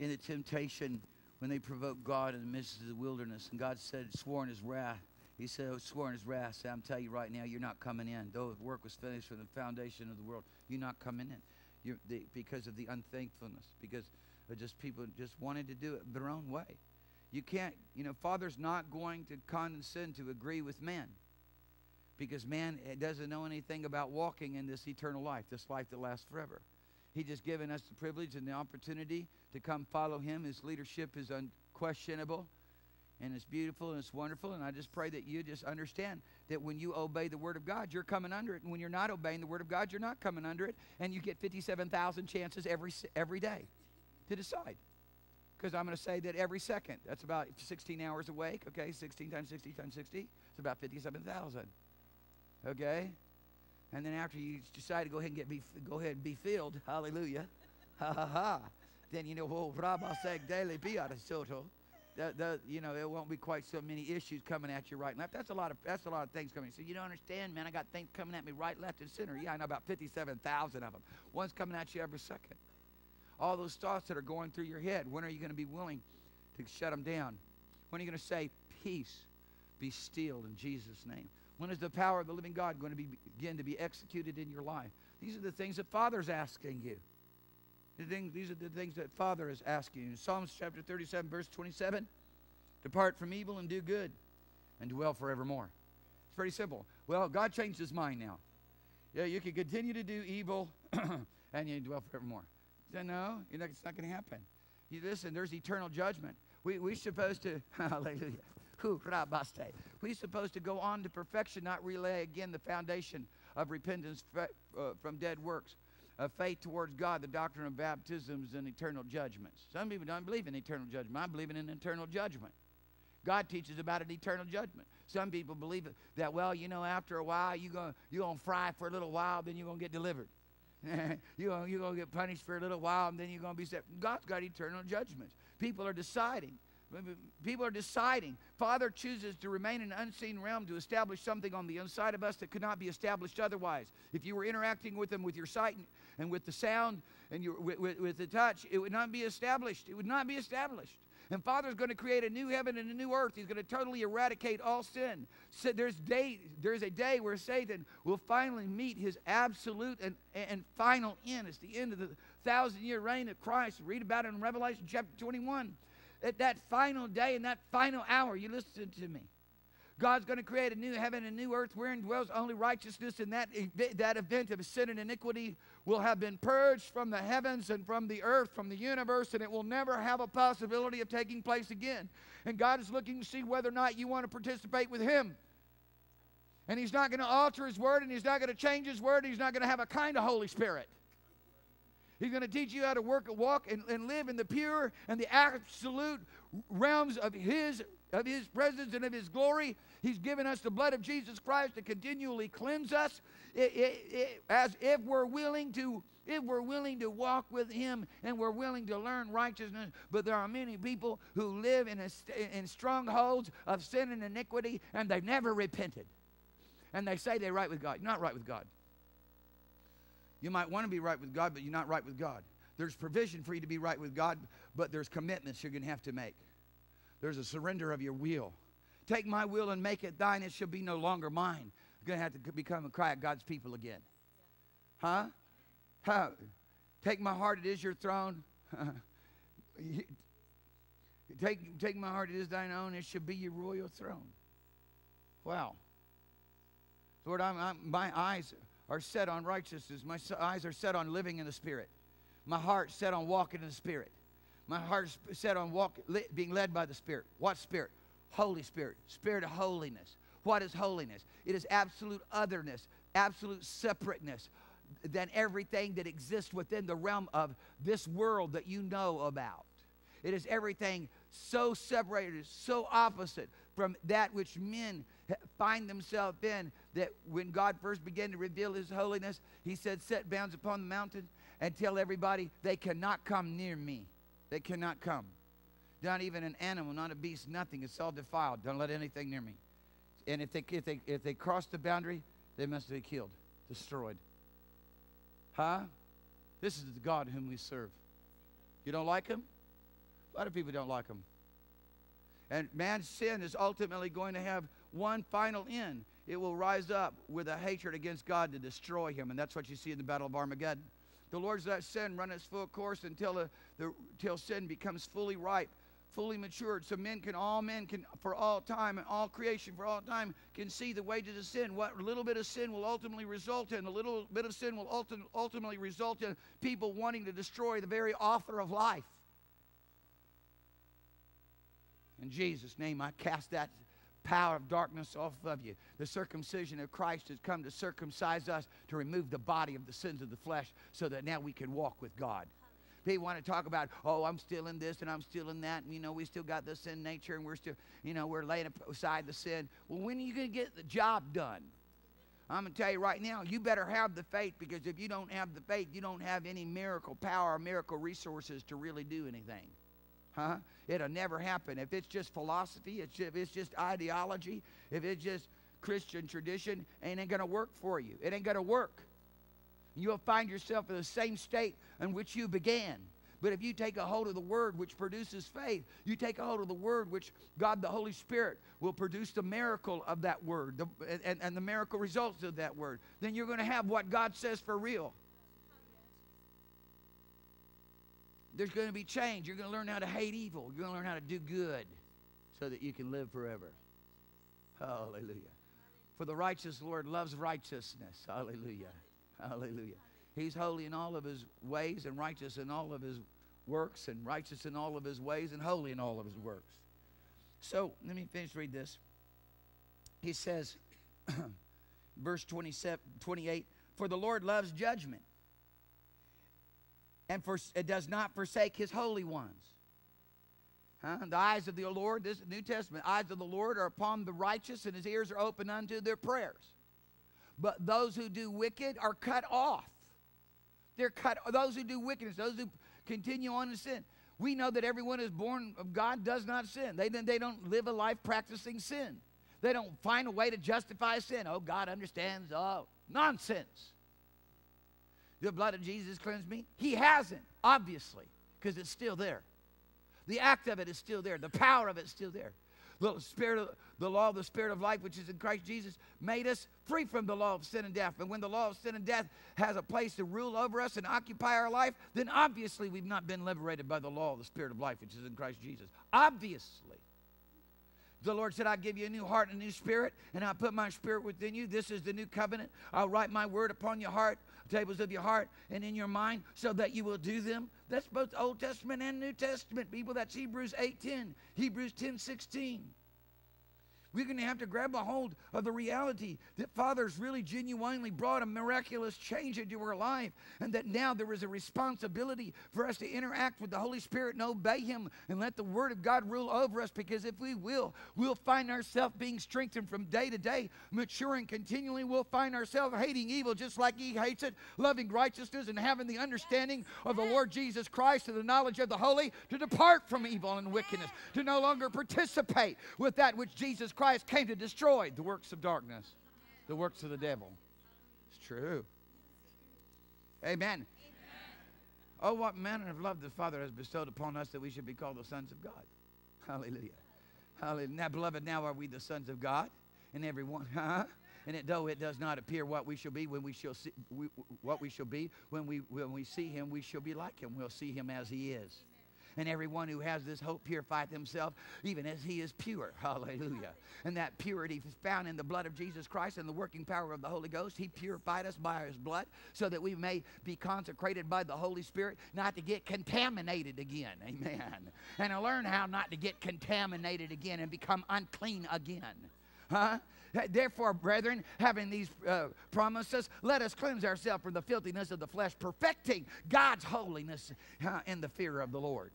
In the temptation, when they provoked God in the midst of the wilderness, and God said, swore in his wrath. He said, oh, swore in his wrath, said, I'm telling you right now, you're not coming in. Though the work was finished from the foundation of the world, you're not coming in. You're, they, because of the unthankfulness, because of just people just wanted to do it their own way. You can't, you know, Father's not going to condescend to agree with man, because man doesn't know anything about walking in this eternal life, this life that lasts forever. He's just given us the privilege and the opportunity to come follow him. His leadership is unquestionable, and it's beautiful, and it's wonderful. And I just pray that you just understand that when you obey the Word of God, you're coming under it. And when you're not obeying the Word of God, you're not coming under it. And you get fifty-seven thousand chances every, every day to decide. Because I'm going to say that every second. That's about sixteen hours awake. Okay, sixteen times sixty times sixty. It's about fifty-seven thousand. Okay? And then after you decide to go ahead and get be, go ahead and be filled, hallelujah, ha ha ha, then you know, oh, Rabba seg daily biata soto. That, that, you know, it won't be quite so many issues coming at you right and left. That's a lot of, that's a lot of things coming. So you don't understand, man. I got things coming at me right, left, and center. Yeah, I know about fifty-seven thousand of them. One's coming at you every second. All those thoughts that are going through your head, when are you going to be willing to shut them down? When are you going to say, peace, be still in Jesus' name? When is the power of the living God going to be, begin to be executed in your life? These are the things that Father's asking you. The thing, these are the things that Father is asking you. In Psalms chapter thirty-seven, verse twenty-seven, depart from evil and do good and dwell forevermore. It's pretty simple. Well, God changed his mind now. Yeah, you can continue to do evil and you dwell forevermore. So no, you're not, it's not going to happen. You listen, there's eternal judgment. We, we're supposed to, hallelujah. We're supposed to go on to perfection, not relay again the foundation of repentance from dead works, of faith towards God, the doctrine of baptisms, and eternal judgments. Some people don't believe in eternal judgment. I believe in an eternal judgment. God teaches about an eternal judgment. Some people believe that, well, you know, after a while, you're going you're gonna fry for a little while, then you're going to get delivered. you're going you're gonna get punished for a little while, and then you're going to be set. God's got eternal judgments. People are deciding. People are deciding. Father chooses to remain in an unseen realm to establish something on the inside of us that could not be established otherwise. If you were interacting with him with your sight and with the sound and your, with, with, with the touch, it would not be established. It would not be established. And Father's going to create a new heaven and a new earth. He's going to totally eradicate all sin. So there's, day, there's a day where Satan will finally meet his absolute and, and final end. It's the end of the thousand-year reign of Christ. Read about it in Revelation chapter twenty-one. At that final day and that final hour, you listen to me. God's going to create a new heaven and new earth wherein dwells only righteousness, and that, that event of sin and iniquity will have been purged from the heavens and from the earth, from the universe, and it will never have a possibility of taking place again. And God is looking to see whether or not you want to participate with him. And he's not going to alter his word, and he's not going to change his word, and he's not going to have a kind of Holy Spirit. He's going to teach you how to work and walk and, and live in the pure and the absolute realms of his, of his presence and of his glory. He's given us the blood of Jesus Christ to continually cleanse us it, it, it, as if we're willing to, if we're willing to walk with him and we're willing to learn righteousness. But there are many people who live in, a, in strongholds of sin and iniquity, and they've never repented. And they say they're right with God. You're not right with God. You might want to be right with God, but you're not right with God. There's provision for you to be right with God, but there's commitments you're going to have to make. There's a surrender of your will. Take my will and make it thine. It shall be no longer mine. You're going to have to become a cry of God's people again. Huh? Huh? Take my heart, it is your throne. take, take my heart, it is thine own. It shall be your royal throne. Wow. Lord, I'm, I'm, my eyes are set on righteousness. My eyes are set on living in the Spirit. My heart set on walking in the Spirit. My heart set on walk, being led by the Spirit. What Spirit? Holy Spirit. Spirit of holiness. What is holiness? It is absolute otherness, absolute separateness than everything that exists within the realm of this world that you know about. It is everything so separated, so opposite from that which men find themselves in, that when God first began to reveal his holiness, he said, set bounds upon the mountain and tell everybody they cannot come near me. They cannot come. Not even an animal, not a beast, nothing. It's all defiled. Don't let anything near me. And if they, if they, if they cross the boundary, they must be killed, destroyed. Huh? This is the God whom we serve. You don't like him? A lot of people don't like him. And man's sin is ultimately going to have one final end. It will rise up with a hatred against God to destroy him. And that's what you see in the Battle of Armageddon. The Lord's let sin run its full course until, a, the, until sin becomes fully ripe, fully matured. So men can, all men can, for all time, and all creation for all time, can see the wages of sin. What little bit of sin will ultimately result in, a little bit of sin will ulti ultimately result in people wanting to destroy the very author of life. In Jesus' name, I cast that power of darkness off of you. The circumcision of Christ has come to circumcise us, to remove the body of the sins of the flesh, so that now we can walk with God. They want to talk about, oh, I'm still in this and I'm still in that, and you know, we still got the sin nature, and we're still, you know, we're laying aside the sin. Well, when are you going to get the job done? I'm going to tell you right now, you better have the faith, because if you don't have the faith, you don't have any miracle power or miracle resources to really do anything. Huh? It'll never happen. If it's just philosophy, if it's just ideology, if it's just Christian tradition, it ain't going to work for you. It ain't going to work. You'll find yourself in the same state in which you began. But if you take a hold of the Word, which produces faith, you take a hold of the Word, which God the Holy Spirit will produce the miracle of that Word, the, and, and the miracle results of that Word, then you're going to have what God says for real. There's going to be change. You're going to learn how to hate evil. You're going to learn how to do good so that you can live forever. Hallelujah. For the righteous Lord loves righteousness. Hallelujah. Hallelujah. He's holy in all of his ways, and righteous in all of his works, and righteous in all of his ways, and holy in all of his works. So let me finish read this. He says, verse twenty-seven, twenty-eight, for the Lord loves judgment, and for, it does not forsake his holy ones. Huh? The eyes of the Lord, this is the New Testament, the eyes of the Lord are upon the righteous, and his ears are open unto their prayers. But those who do wicked are cut off. They're cut. Those who do wickedness, those who continue on in sin. We know that everyone is born of God does not sin. They, they don't live a life practicing sin. They don't find a way to justify sin. Oh, God understands all. Nonsense. The blood of Jesus cleansed me. He hasn't, obviously, because it's still there. The act of it is still there. The power of it is still there. The, spirit of, the law of the Spirit of life, which is in Christ Jesus, made us free from the law of sin and death. And when the law of sin and death has a place to rule over us and occupy our life, then obviously we've not been liberated by the law of the Spirit of life, which is in Christ Jesus. Obviously. The Lord said, I give you a new heart and a new spirit, and I put my spirit within you. This is the new covenant. I'll write my word upon your heart, tables of your heart, and in your mind, so that you will do them. That's both Old Testament and New Testament, people. That's Hebrews eight ten, Hebrews ten sixteen. We're going to have to grab a hold of the reality that Father's really genuinely brought a miraculous change into our life, and that now there is a responsibility for us to interact with the Holy Spirit and obey Him and let the Word of God rule over us, because if we will, we'll find ourselves being strengthened from day to day, maturing continually. We'll find ourselves hating evil just like He hates it, loving righteousness, and having the understanding of the Lord Jesus Christ and the knowledge of the holy, to depart from evil and wickedness, to no longer participate with that which Jesus Christ came to destroy, the works of darkness, the works of the devil. It's true. Amen. Amen. Oh, what manner of love the Father has bestowed upon us, that we should be called the sons of God. Hallelujah. Hallelujah. Now, beloved, now are we the sons of God, and everyone, huh? And it, though it does not appear what we shall be, when we shall see, we, what we shall be when we when we see Him, we shall be like Him. We'll see Him as He is. And everyone who has this hope purifieth himself, even as He is pure. Hallelujah. And that purity is found in the blood of Jesus Christ and the working power of the Holy Ghost. He purified us by His blood, so that we may be consecrated by the Holy Spirit, not to get contaminated again. Amen. And to learn how not to get contaminated again and become unclean again. Huh? Therefore, brethren, having these uh, promises, let us cleanse ourselves from the filthiness of the flesh, perfecting God's holiness uh, in the fear of the Lord.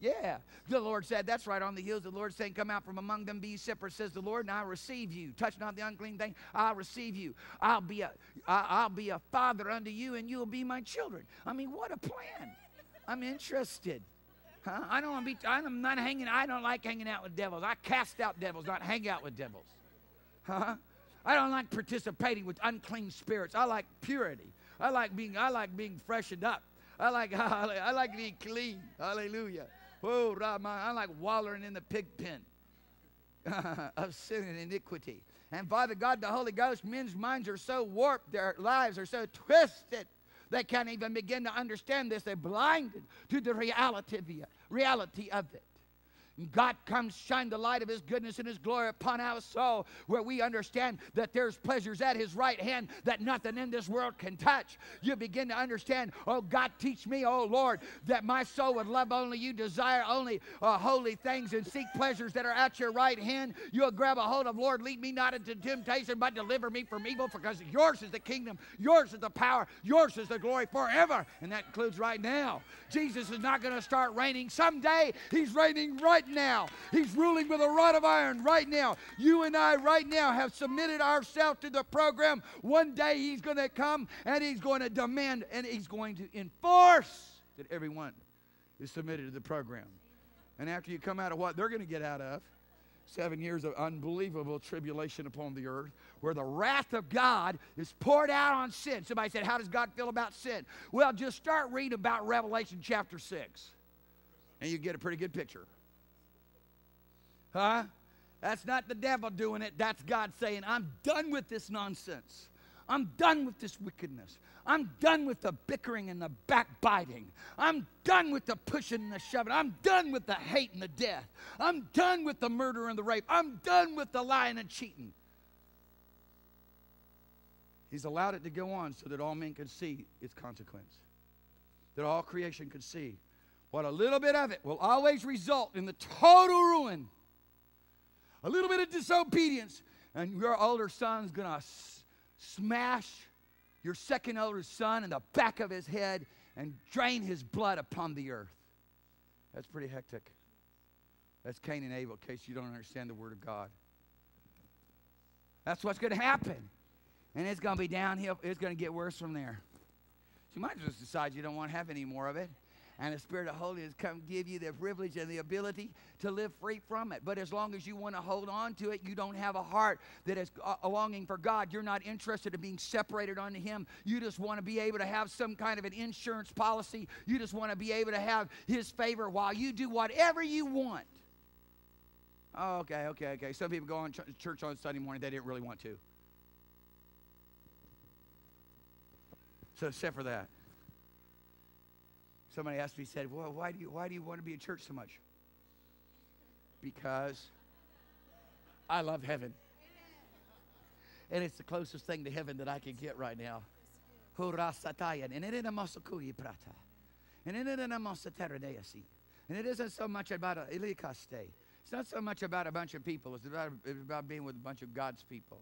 Yeah, the Lord said, that's right on the hills. The Lord saying, come out from among them, be ye separate, says the Lord, and I receive you. Touch not the unclean thing, I'll receive you. I'll be a, I'll be a father unto you, and you'll be my children. I mean, what a plan. I'm interested. Huh? I don't want to be, I'm not hanging, I don't like hanging out with devils. I cast out devils, not hang out with devils. Huh? I don't like participating with unclean spirits. I like purity. I like being, I like being freshened up. I like, I like to be clean. Hallelujah. Whoa, Rama. I like wallowing in the pig pen of sin and iniquity. And Father God, the Holy Ghost, men's minds are so warped, their lives are so twisted, they can't even begin to understand this. They're blinded to the reality of it. Reality of it. God comes, shine the light of His goodness and His glory upon our soul, where we understand that there's pleasures at His right hand that nothing in this world can touch. You begin to understand, oh God, teach me, oh Lord, that my soul would love only You, desire only uh, holy things, and seek pleasures that are at Your right hand. You'll grab a hold of, Lord, lead me not into temptation, but deliver me from evil, because Yours is the kingdom, Yours is the power, Yours is the glory forever. And that includes right now. Jesus is not going to start reigning someday. He's reigning right now. He's ruling with a rod of iron right now. You and I right now have submitted ourselves to the program. One day He's going to come and He's going to demand and He's going to enforce that everyone is submitted to the program. And after you come out of what they're going to get out of, seven years of unbelievable tribulation upon the earth, where the wrath of God is poured out on sin. Somebody said, how does God feel about sin? Well, just start reading about Revelation chapter six and you get a pretty good picture. Huh? That's not the devil doing it. That's God saying, I'm done with this nonsense. I'm done with this wickedness. I'm done with the bickering and the backbiting. I'm done with the pushing and the shoving. I'm done with the hate and the death. I'm done with the murder and the rape. I'm done with the lying and cheating. He's allowed it to go on so that all men could see its consequence, that all creation could see what a little bit of it will always result in the total ruin. A little bit of disobedience, and your older son's going to smash your second older son in the back of his head and drain his blood upon the earth. That's pretty hectic. That's Cain and Abel, in case you don't understand the Word of God. That's what's going to happen. And it's going to be downhill. It's going to get worse from there. So you might just decide you don't want to have any more of it. And the Spirit of Holiness come give you the privilege and the ability to live free from it. But as long as you want to hold on to it, you don't have a heart that is a longing for God. You're not interested in being separated unto Him. You just want to be able to have some kind of an insurance policy. You just want to be able to have His favor while you do whatever you want. Oh, okay, okay, okay. Some people go on ch church on Sunday morning. They didn't really want to. So except for that. Somebody asked me, said, well, why do you, why do you want to be in church so much? Because I love heaven. And it's the closest thing to heaven that I can get right now. And it isn't so much about a ilikaste. It's not so much about a bunch of people. It's about, it's about being with a bunch of God's people.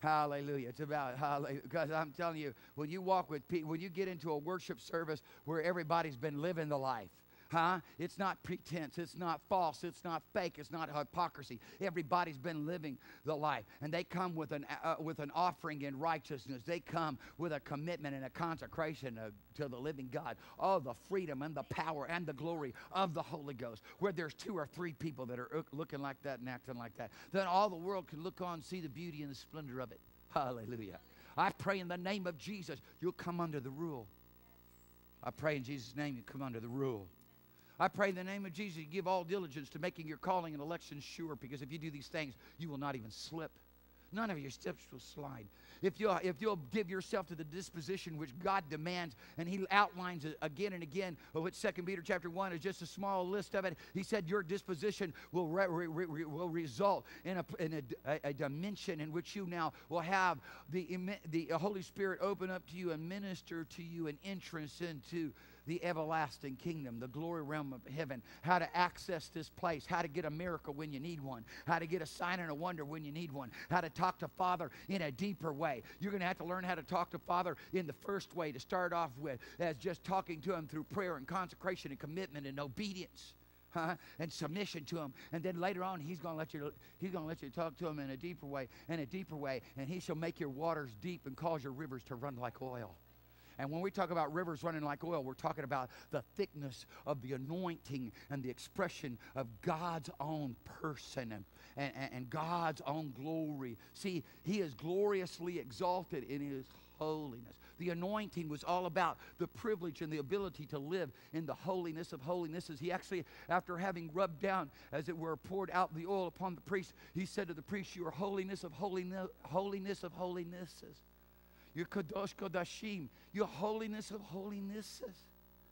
Hallelujah. It's about hallelujah. Because I'm telling you, when you walk with people, when you get into a worship service where everybody's been living the life, huh? It's not pretense. It's not false. It's not fake. It's not hypocrisy. Everybody's been living the life. And they come with an, uh, with an offering in righteousness. They come with a commitment and a consecration of, to the living God. Oh, the freedom and the power and the glory of the Holy Ghost. Where there's two or three people that are looking like that and acting like that, then all the world can look on and see the beauty and the splendor of it. Hallelujah. I pray in the name of Jesus, you'll come under the rule. I pray in Jesus' name you come under the rule. I pray in the name of Jesus you give all diligence to making your calling and election sure, because if you do these things, you will not even slip. None of your steps will slide. If you'll, if you'll give yourself to the disposition which God demands, and He outlines it again and again, of which Second Peter chapter one is just a small list of it. He said your disposition will, re, re, re, will result in, a, in a, a dimension in which you now will have the, the Holy Spirit open up to you and minister to you an entrance into the everlasting kingdom, the glory realm of heaven, how to access this place, how to get a miracle when you need one, how to get a sign and a wonder when you need one, how to talk to Father in a deeper way. You're going to have to learn how to talk to Father in the first way to start off with, as just talking to Him through prayer and consecration and commitment and obedience. Huh? And submission to Him, and then later on he's going to let you he's going to let you talk to Him in a deeper way and a deeper way, and He shall make your waters deep and cause your rivers to run like oil. And when we talk about rivers running like oil, we're talking about the thickness of the anointing and the expression of God's own person and, and, and God's own glory. See, He is gloriously exalted in His holiness. The anointing was all about the privilege and the ability to live in the holiness of holinesses. He actually, after having rubbed down, as it were, poured out the oil upon the priest, He said to the priest, "You are holiness of holiness, holiness of holinesses. You're kadosh kodashim. You're holiness of holinesses."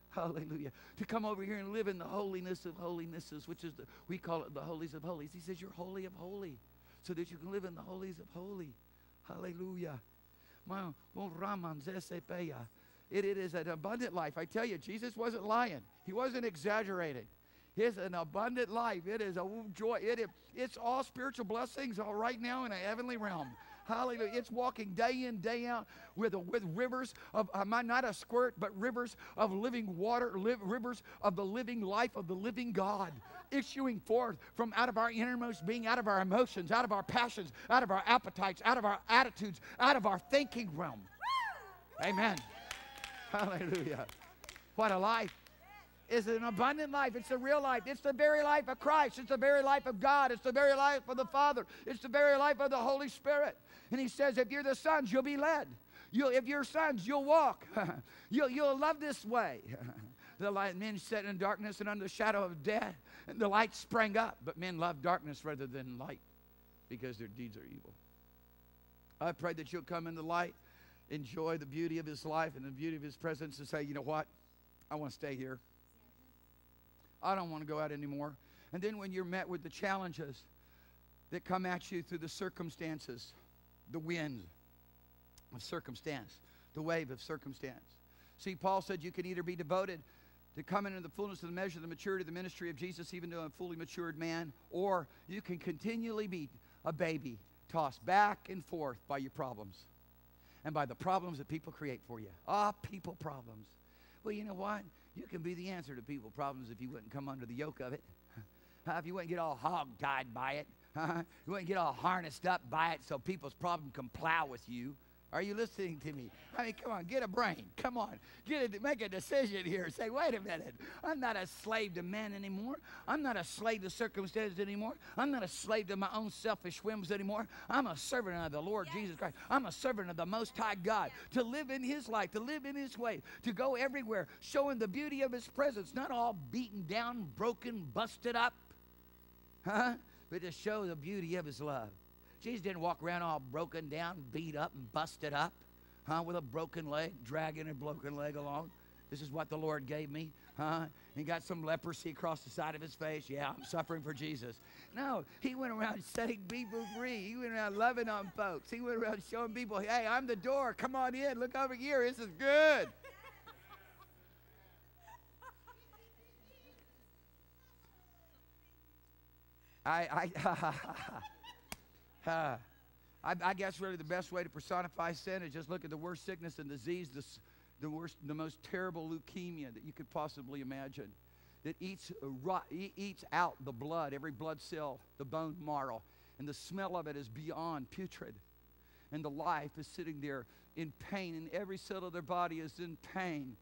Hallelujah. To come over here and live in the holiness of holinesses, which is the, we call it the holies of holies. He says, "You're holy of holy," so that you can live in the holies of holy. Hallelujah. It, it is an abundant life. I tell you, Jesus wasn't lying. He wasn't exaggerating. It's an abundant life. It is a joy. It, it, it's all spiritual blessings all right now in a heavenly realm. Hallelujah. It's walking day in, day out with, a, with rivers of, uh, not a squirt, but rivers of living water, li rivers of the living life of the living God, issuing forth from out of our innermost being, out of our emotions, out of our passions, out of our appetites, out of our attitudes, out of our thinking realm. Amen. Hallelujah. What a life. It's an abundant life. It's the real life. It's the very life of Christ. It's the very life of God. It's the very life of the Father. It's the very life of the Holy Spirit. And He says, if you're the sons, you'll be led. You'll, if you're sons, you'll walk. you'll, you'll love this way. The light, men sat in darkness and under the shadow of death. And the light sprang up. But men love darkness rather than light because their deeds are evil. I pray that you'll come into light, enjoy the beauty of His life and the beauty of His presence, and say, you know what? I want to stay here. I don't want to go out anymore. And then when you're met with the challenges that come at you through the circumstances, the wind of circumstance, the wave of circumstance. See, Paul said you can either be devoted to coming into the fullness of the measure, the maturity of the ministry of Jesus, even to a fully matured man, or you can continually be a baby tossed back and forth by your problems and by the problems that people create for you. Ah, people problems. Well, you know what? You can be the answer to people's problems if you wouldn't come under the yoke of it. If you wouldn't get all hog-tied by it. You wouldn't get all harnessed up by it so people's problem can plow with you. Are you listening to me? I mean, come on, get a brain. Come on, get a, make a decision here. Say, wait a minute. I'm not a slave to men anymore. I'm not a slave to circumstances anymore. I'm not a slave to my own selfish whims anymore. I'm a servant of the Lord yes. Jesus Christ. I'm a servant of the Most High God. Yeah. To live in His life, to live in His way, to go everywhere, showing the beauty of His presence, not all beaten down, broken, busted up, huh? But to show the beauty of His love. Jesus didn't walk around all broken down, beat up, and busted up, huh? With a broken leg, dragging a broken leg along. This is what the Lord gave me, huh? He got some leprosy across the side of His face. Yeah, I'm suffering for Jesus. No, He went around setting people free. He went around loving on folks. He went around showing people, hey, I'm the door. Come on in. Look over here. This is good. I, I, Uh, I, I guess really the best way to personify sin is just look at the worst sickness and disease, the, the worst, the most terrible leukemia that you could possibly imagine, that eats rot, eats out the blood, every blood cell, the bone marrow, and the smell of it is beyond putrid, and the life is sitting there in pain, and every cell of their body is in pain,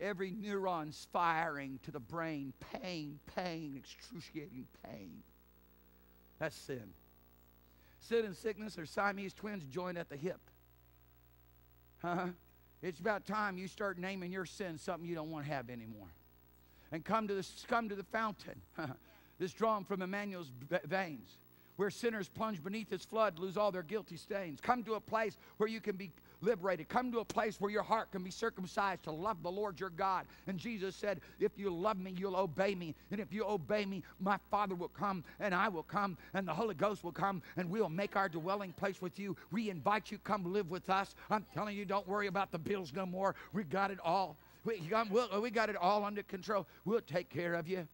every neuron's firing to the brain, pain, pain, excruciating pain. That's sin. Sin and sickness are Siamese twins joined at the hip. Huh? It's about time you start naming your sin something you don't want to have anymore. And come to the, come to the fountain that's drawn from Emmanuel's veins, where sinners plunge beneath His flood, lose all their guilty stains. Come to a place where you can be liberated. Come to a place where your heart can be circumcised to love the Lord your God. And Jesus said, if you love me, you'll obey me. And if you obey me, my Father will come, and I will come, and the Holy Ghost will come, and we'll make our dwelling place with you. We invite you, come live with us. I'm telling you, don't worry about the bills no more. We got it all. We got, we'll, we got it all under control. We'll take care of you.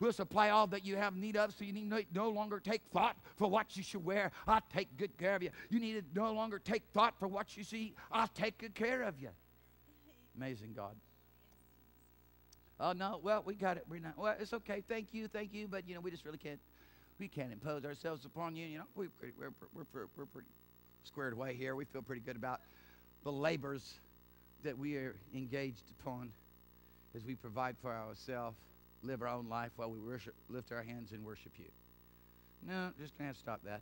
We'll supply all that you have need of, so you need no, no longer take thought for what you should wear. I'll take good care of you. You need to no longer take thought for what you see. I'll take good care of you. Amazing God. Oh, no, well, we got it. We're not, well, it's okay. Thank you, thank you. But, you know, we just really can't, we can't impose ourselves upon you. You know, we're pretty, we're, we're, we're, we're pretty squared away here. We feel pretty good about the labors that we are engaged upon as we provide for ourselves, live our own life while we worship, lift our hands and worship you. No, I'm just going to have to stop that.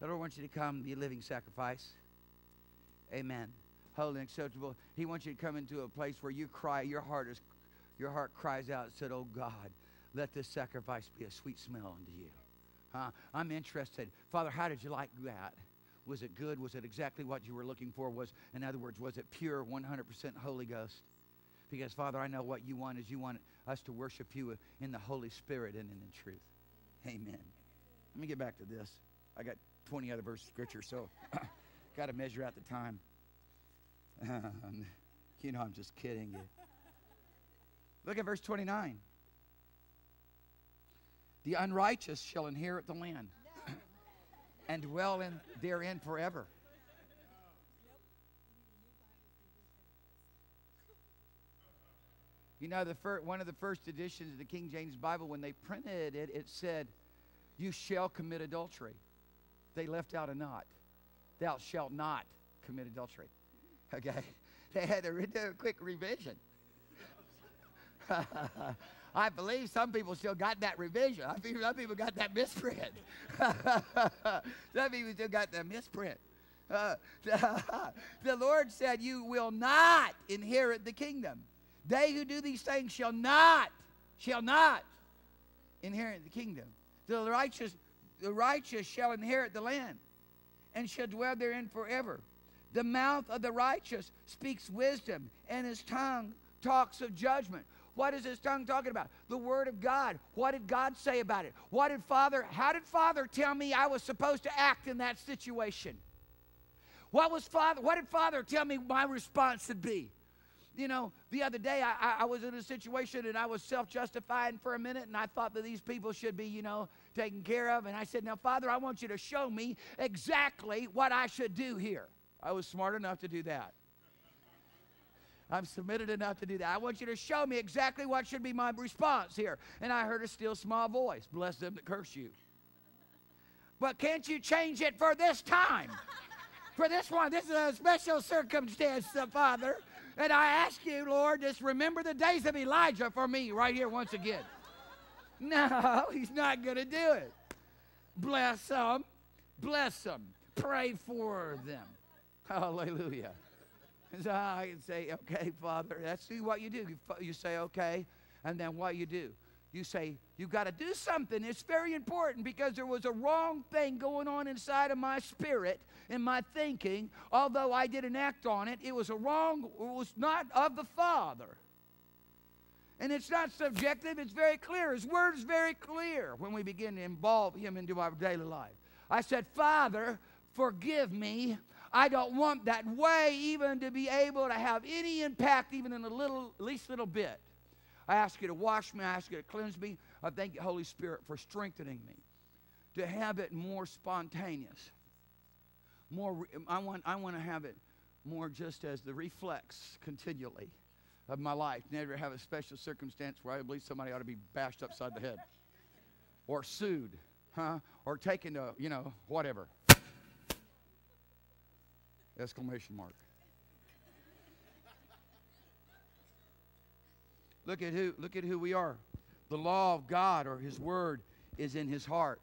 The Lord wants you to come and be a living sacrifice. Amen. Holy and acceptable. He wants you to come into a place where you cry, your heart is, your heart cries out and said, "Oh God, let this sacrifice be a sweet smell unto you. Huh? I'm interested. Father, how did you like that? Was it good? Was it exactly what you were looking for? Was, in other words, was it pure, one hundred percent Holy Ghost? Because, Father, I know what you want is you want us to worship you in the Holy Spirit and in the truth." Amen. Let me get back to this. I got twenty other verses of Scripture, so got to measure out the time. Um, you know, I'm just kidding you. Look at verse twenty-nine. "The unrighteous shall inherit the land and dwell in, therein forever." You know, the first, one of the first editions of the King James Bible, when they printed it, it said, "You shall commit adultery." They left out a "not." "Thou shalt not commit adultery." Okay? They had to do a quick revision. I believe some people still got that revision. I believe some people got that misprint. Some people still got that misprint. Uh, the, the Lord said, "You will not inherit the kingdom. They who do these things shall not, shall not inherit the kingdom. The righteous, the righteous shall inherit the land and shall dwell therein forever. The mouth of the righteous speaks wisdom, and his tongue talks of judgment." What is his tongue talking about? The Word of God. What did God say about it? What did Father, how did Father tell me I was supposed to act in that situation? What was Father, what did Father tell me my response should be? You know, the other day I, I was in a situation and I was self-justifying for a minute, and I thought that these people should be, you know, taken care of. And I said, "Now, Father, I want you to show me exactly what I should do here." I was smart enough to do that. I'm submitted enough to do that. "I want you to show me exactly what should be my response here." And I heard a still small voice, "Bless them that curse you." "But can't you change it for this time? For this one, this is a special circumstance, Father. And I ask you, Lord, just remember the days of Elijah for me right here once again." No, he's not going to do it. Bless them. Bless them. Pray for them. Hallelujah. So I can say, "Okay, Father," that's what you do. You say, "Okay," and then what you do? You say, "You've got to do something. It's very important, because there was a wrong thing going on inside of my spirit and my thinking. Although I didn't act on it, it was a wrong, it was not of the Father." And it's not subjective. It's very clear. His word is very clear when we begin to involve him into our daily life. I said, "Father, forgive me. I don't want that way even to be able to have any impact, even in the little, least little bit. I ask you to wash me. I ask you to cleanse me. I thank you, Holy Spirit, for strengthening me to have it more spontaneous. More, I want, I want to have it more just as the reflex continually of my life. Never have a special circumstance where I believe somebody ought to be bashed upside the head or sued, huh? Or taken to, you know, whatever. Exclamation mark." Look at who, look at who we are. The law of God, or his word, is in his heart.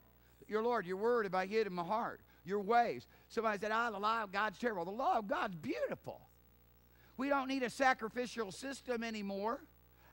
"Your Lord, your word have I hid in my heart, your ways." Somebody said, "Ah, the law of God's terrible." The law of God's beautiful. We don't need a sacrificial system anymore.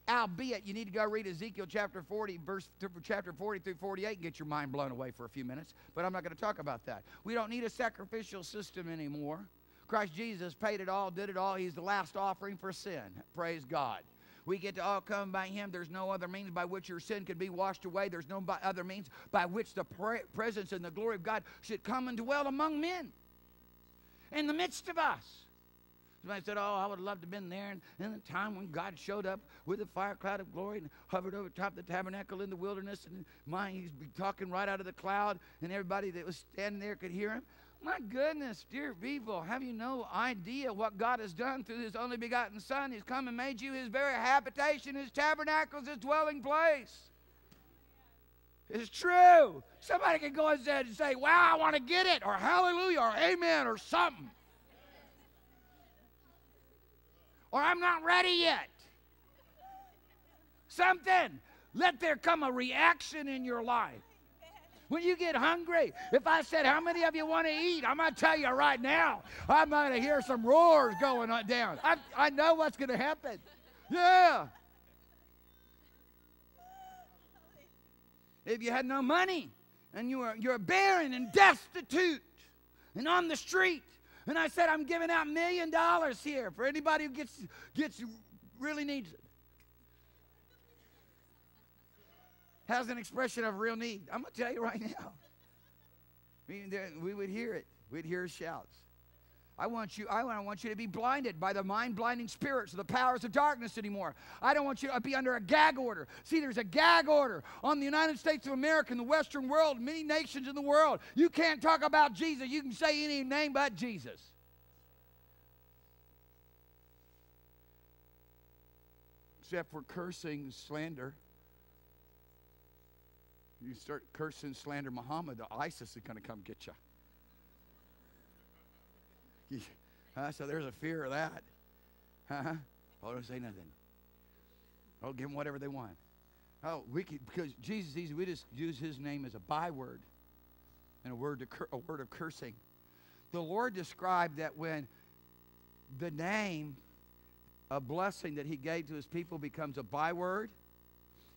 Albeit, you need to go read Ezekiel chapter forty, verse chapter forty through forty-eight, and get your mind blown away for a few minutes. But I'm not going to talk about that. We don't need a sacrificial system anymore. Christ Jesus paid it all, did it all. He's the last offering for sin. Praise God. We get to all come by him. There's no other means by which your sin can be washed away. There's no other means by which the presence and the glory of God should come and dwell among men, in the midst of us. Somebody said, "Oh, I would have loved to have been there in the time when God showed up with a fire cloud of glory and hovered over top the tabernacle in the wilderness, and my, he's talking right out of the cloud, and everybody that was standing there could hear him." My goodness, dear people, have you no idea what God has done through his only begotten Son? He's come and made you his very habitation, his tabernacles, his dwelling place. It's true. Somebody can go inside and say, "Wow, I want to get it," or "Hallelujah," or "Amen," or something. or I'm not ready yet. Something. Let there come a reaction in your life. When you get hungry, if I said, how many of you want to eat? I'm going to tell you right now, I'm going to hear some roars going on down. I, I know what's going to happen. Yeah. If you had no money and you were, you're barren and destitute and on the street, and I said, I'm giving out a million dollars here for anybody who gets, gets really needs it. How's an expression of real need? I'm going to tell you right now. We would hear it. We'd hear shouts. I want you, I don't want you to be blinded by the mind-blinding spirits of the powers of darkness anymore. I don't want you to be under a gag order. See, there's a gag order on the United States of America and the Western world, many nations in the world. You can't talk about Jesus. You can say any name but Jesus. Except for cursing slander. You start cursing, slander Muhammad, the ISIS is going to come get you. Huh? So there's a fear of that. Huh? Oh, don't say nothing. Oh, give them whatever they want. Oh, we could, because Jesus, we just use his name as a byword and a word, to cur a word of cursing. The Lord described that when the name, a blessing that he gave to his people, becomes a byword,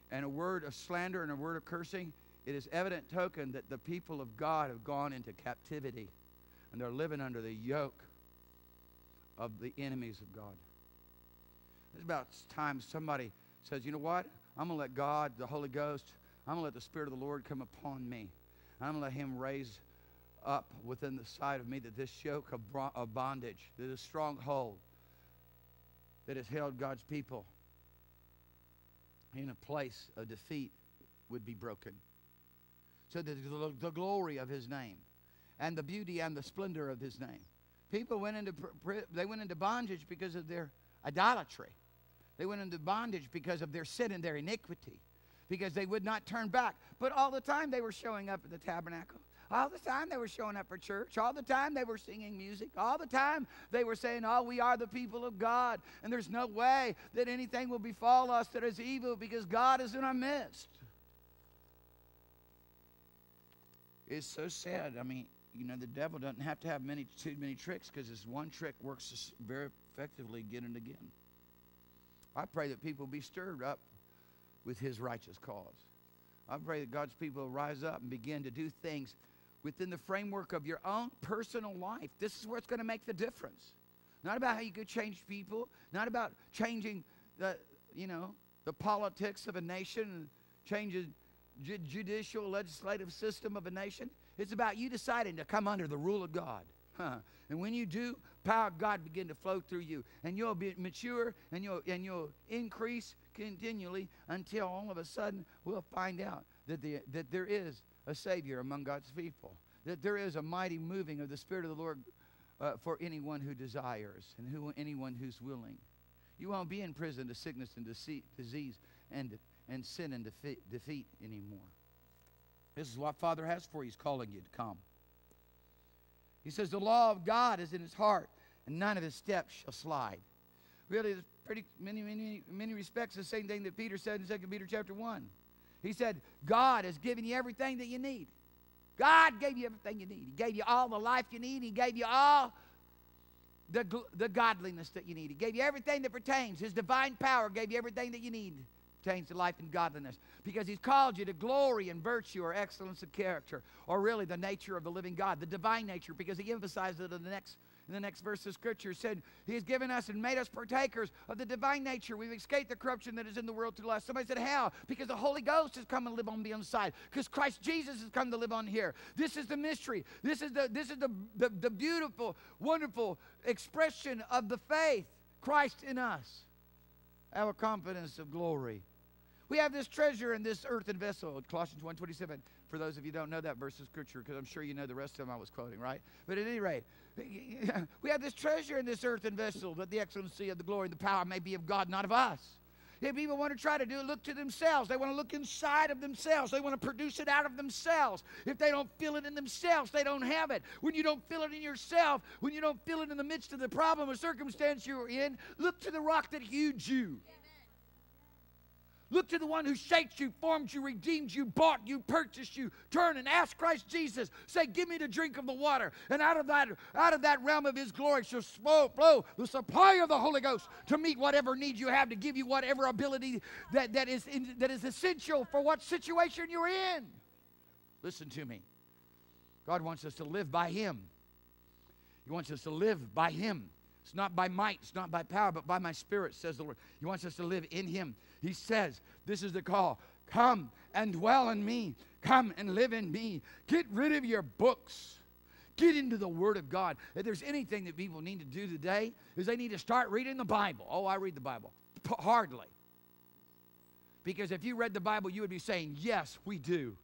and a word of slander and a word of cursing, it is evident token that the people of God have gone into captivity and they're living under the yoke of the enemies of God. It's about time somebody says, you know what? I'm going to let God, the Holy Ghost, I'm going to let the Spirit of the Lord come upon me. I'm going to let him raise up within the side of me that this yoke of bondage, this stronghold that has held God's people in a place of defeat would be broken. So the, the, the glory of his name and the beauty and the splendor of his name. People went into, they went into bondage because of their idolatry. They went into bondage because of their sin and their iniquity, because they would not turn back. But all the time they were showing up at the tabernacle. All the time they were showing up for church. All the time they were singing music. All the time they were saying, oh, we are the people of God. And there's no way that anything will befall us that is evil because God is in our midst. It's so sad. I mean, you know, the devil doesn't have to have many, too many tricks because his one trick works very effectively again and again. I pray that people be stirred up with his righteous cause. I pray that God's people will rise up and begin to do things within the framework of your own personal life. This is where it's going to make the difference. Not about how you could change people. Not about changing the, you know, the politics of a nation, changing the judicial, legislative system of a nation. It's about you deciding to come under the rule of God. Huh. And when you do, power of God begin to flow through you. And you'll be mature and you'll, and you'll increase continually until all of a sudden we'll find out that, the, that there is a Savior among God's people. That there is a mighty moving of the Spirit of the Lord uh, for anyone who desires and who, anyone who's willing. You won't be in prison to sickness and deceit, disease and, and sin and defeat, defeat anymore. This is what Father has for you. He's calling you to come. He says, the law of God is in his heart, and none of his steps shall slide. Really, it's pretty many, many, many respects the same thing that Peter said in Second Peter chapter one. He said, God has given you everything that you need. God gave you everything you need. He gave you all the life you need. He gave you all the, the godliness that you need. He gave you everything that pertains. His divine power gave you everything that you need pertains to life and godliness, because he's called you to glory and virtue or excellence of character, or really the nature of the living God, the divine nature, because he emphasized it in the next, in the next verse of Scripture. Said he has given us and made us partakers of the divine nature. We've escaped the corruption that is in the world through lust. Somebody said, how? Because the Holy Ghost has come and live on the inside, because Christ Jesus has come to live on here. This is the mystery. This is the, this is the, the, the beautiful, wonderful expression of the faith, Christ in us, our confidence of glory. We have this treasure in this earthen vessel, Colossians one twenty-seven. For those of you who don't know that verse of Scripture, because I'm sure you know the rest of them I was quoting, right? But at any rate, we have this treasure in this earthen vessel, that the excellency of the glory and the power may be of God, not of us. If people want to try to do it, look to themselves. They want to look inside of themselves. They want to produce it out of themselves. If they don't feel it in themselves, they don't have it. When you don't feel it in yourself, when you don't feel it in the midst of the problem or circumstance you're in, look to the rock that hewed you. Look to the one who shaped you, formed you, redeemed you, bought you, purchased you. Turn and ask Christ Jesus. Say, give me the drink of the water. And out of that, out of that realm of His glory shall flow the supply of the Holy Ghost to meet whatever need you have, to give you whatever ability that, that, is, in, that is essential for what situation you're in. Listen to me. God wants us to live by Him. He wants us to live by Him. It's not by might, it's not by power, but by my Spirit, says the Lord. He wants us to live in Him. He says, this is the call. Come and dwell in me. Come and live in me. Get rid of your books. Get into the Word of God. If there's anything that people need to do today, is they need to start reading the Bible. Oh, I read the Bible. P- hardly. Because if you read the Bible, you would be saying, yes, we do.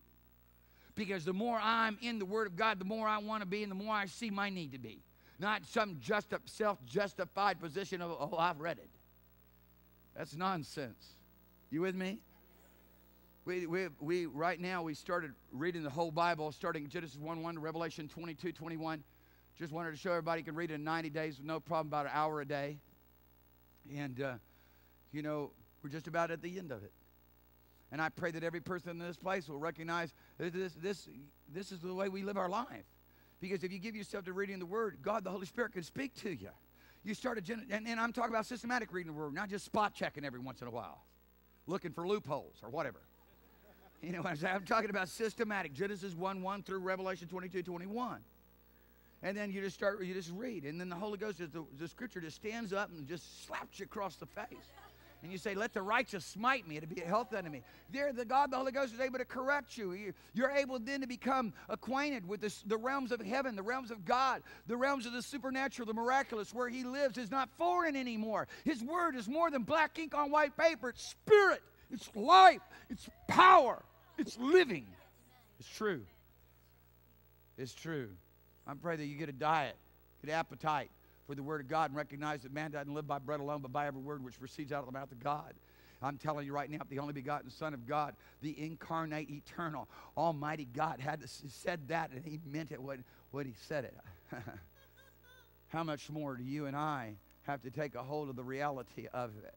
Because the more I'm in the Word of God, the more I want to be and the more I see my need to be. Not some just self-justified position of, oh, I've read it. That's nonsense. You with me? We, we, we, right now, we started reading the whole Bible, starting Genesis one one to Revelation twenty-two twenty-one. Just wanted to show everybody you can read it in ninety days, no problem, about an hour a day. And, uh, you know, we're just about at the end of it. And I pray that every person in this place will recognize that this, this, this is the way we live our life. Because if you give yourself to reading the Word, God, the Holy Spirit, can speak to you. You start a gen- and, and I'm talking about systematic reading the Word, not just spot checking every once in a while, looking for loopholes or whatever. You know what I'm saying? I'm talking about systematic, Genesis one one through Revelation twenty-two twenty-one. And then you just start, you just read. And then the Holy Ghost, the, the Scripture just stands up and just slaps you across the face. And you say, let the righteous smite me. It'll be a health unto me. There, the God, the Holy Ghost, is able to correct you. You're able then to become acquainted with this, the realms of heaven, the realms of God, the realms of the supernatural, the miraculous, where He lives is not foreign anymore. His Word is more than black ink on white paper. It's spirit. It's life. It's power. It's living. It's true. It's true. I pray that you get a diet, get an appetite for the Word of God, and recognize that man doesn't live by bread alone, but by every word which proceeds out of the mouth of God. I'm telling you right now, the only begotten Son of God, the incarnate, eternal, almighty God, had to, said that, and He meant it when, when He said it. How much more do you and I have to take a hold of the reality of it?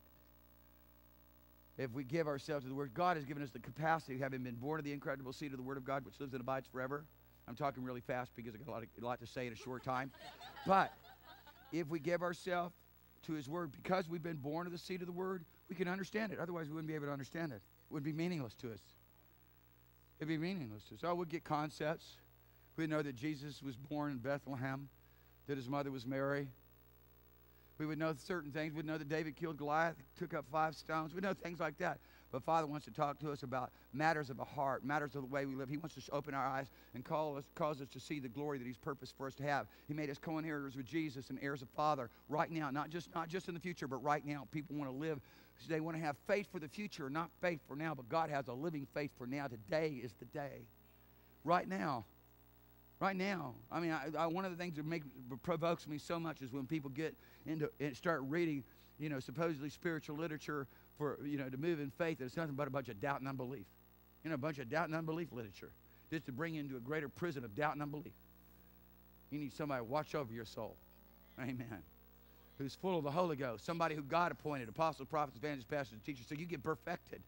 If we give ourselves to the Word, God has given us the capacity, having been born of the incredible seed of the Word of God, which lives and abides forever. I'm talking really fast because I've got a lot, of, a lot to say in a short time. But if we give ourselves to His Word, because we've been born of the seed of the Word, we can understand it. Otherwise, we wouldn't be able to understand it. It would be meaningless to us. It would be meaningless to us. Oh, we'd get concepts. We'd know that Jesus was born in Bethlehem, that His mother was Mary. We would know certain things. We'd know that David killed Goliath, took up five stones. We'd know things like that. But Father wants to talk to us about matters of the heart, matters of the way we live. He wants to open our eyes and call us, cause us to see the glory that He's purposed for us to have. He made us co-inheritors with Jesus and heirs of Father right now, not just, not just in the future, but right now. People want to live. They want to have faith for the future, not faith for now, but God has a living faith for now. Today is the day. Right now. Right now. I mean, I, I, one of the things that make, provokes me so much is when people get into and start reading, you know, supposedly spiritual literature for, you know, to move in faith, and it's nothing but a bunch of doubt and unbelief. You know, a bunch of doubt and unbelief literature, just to bring you into a greater prison of doubt and unbelief. You need somebody to watch over your soul. Amen. Who's full of the Holy Ghost. Somebody who God appointed, apostles, prophets, evangelists, pastors, and teachers, so you get perfected.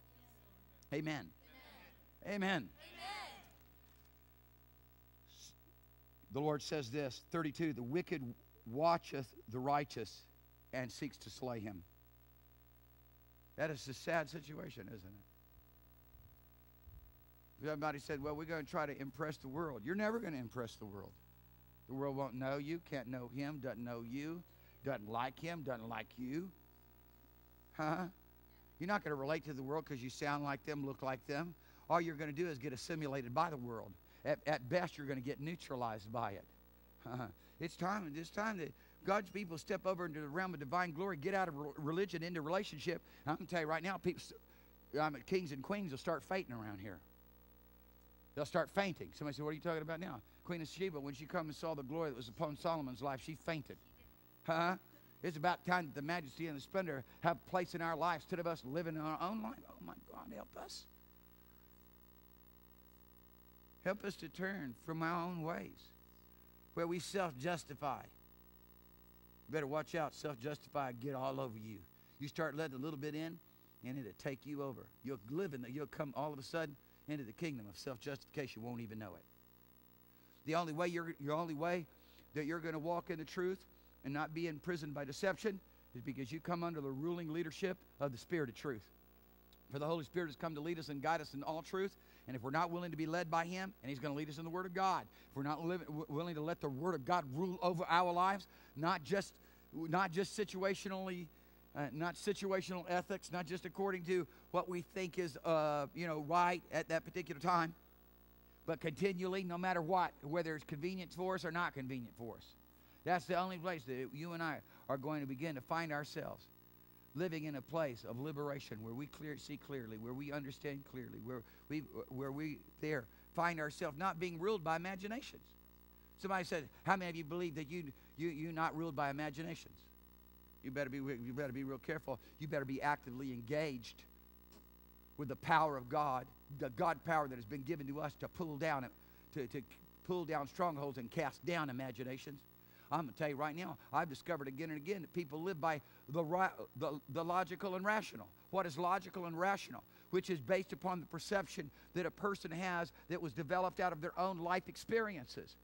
Amen. Amen. Amen. Amen. The Lord says this, thirty-two, the wicked watcheth the righteous and seeks to slay him. That is a sad situation, isn't it? Somebody said, well, we're going to try to impress the world. You're never going to impress the world. The world won't know you, can't know him, doesn't know you, doesn't like him, doesn't like you. Huh? You're not going to relate to the world because you sound like them, look like them. All you're going to do is get assimilated by the world. At, at best, you're going to get neutralized by it. Huh? It's time, it's time that God's people step over into the realm of divine glory, get out of religion into relationship. I'm going to tell you right now, people, I'm at kings and queens will start fainting around here. They'll start fainting. Somebody said, what are you talking about now? Queen of Sheba, when she come and saw the glory that was upon Solomon's life, she fainted. Huh? It's about time that the majesty and the splendor have place in our lives instead of us living in our own life. Oh, my God, help us. Help us to turn from our own ways where we self-justify. Better watch out. Self-justify get all over you. You start letting a little bit in, and it'll take you over. You'll live in the, you'll come all of a sudden into the kingdom of self-justification. You won't even know it. The only way you're, your only way that you're going to walk in the truth and not be imprisoned by deception is because you come under the ruling leadership of the Spirit of truth. For the Holy Spirit has come to lead us and guide us in all truth. And if we're not willing to be led by Him, and He's going to lead us in the Word of God. If we're not willing to let the Word of God rule over our lives, not just, not just situationally, uh, not situational ethics, not just according to what we think is, uh, you know, right at that particular time, but continually, no matter what, whether it's convenient for us or not convenient for us. That's the only place that you and I are going to begin to find ourselves living in a place of liberation where we clear, see clearly, where we understand clearly, where we, where we there find ourselves not being ruled by imaginations. Somebody said, how many of you believe that you, you, you're not ruled by imaginations? You better, be, you better be real careful. You better be actively engaged with the power of God, the God power that has been given to us to pull down, to, to pull down strongholds and cast down imaginations. I'm going to tell you right now, I've discovered again and again that people live by the, the, the logical and rational. What is logical and rational? Which is based upon the perception that a person has that was developed out of their own life experiences.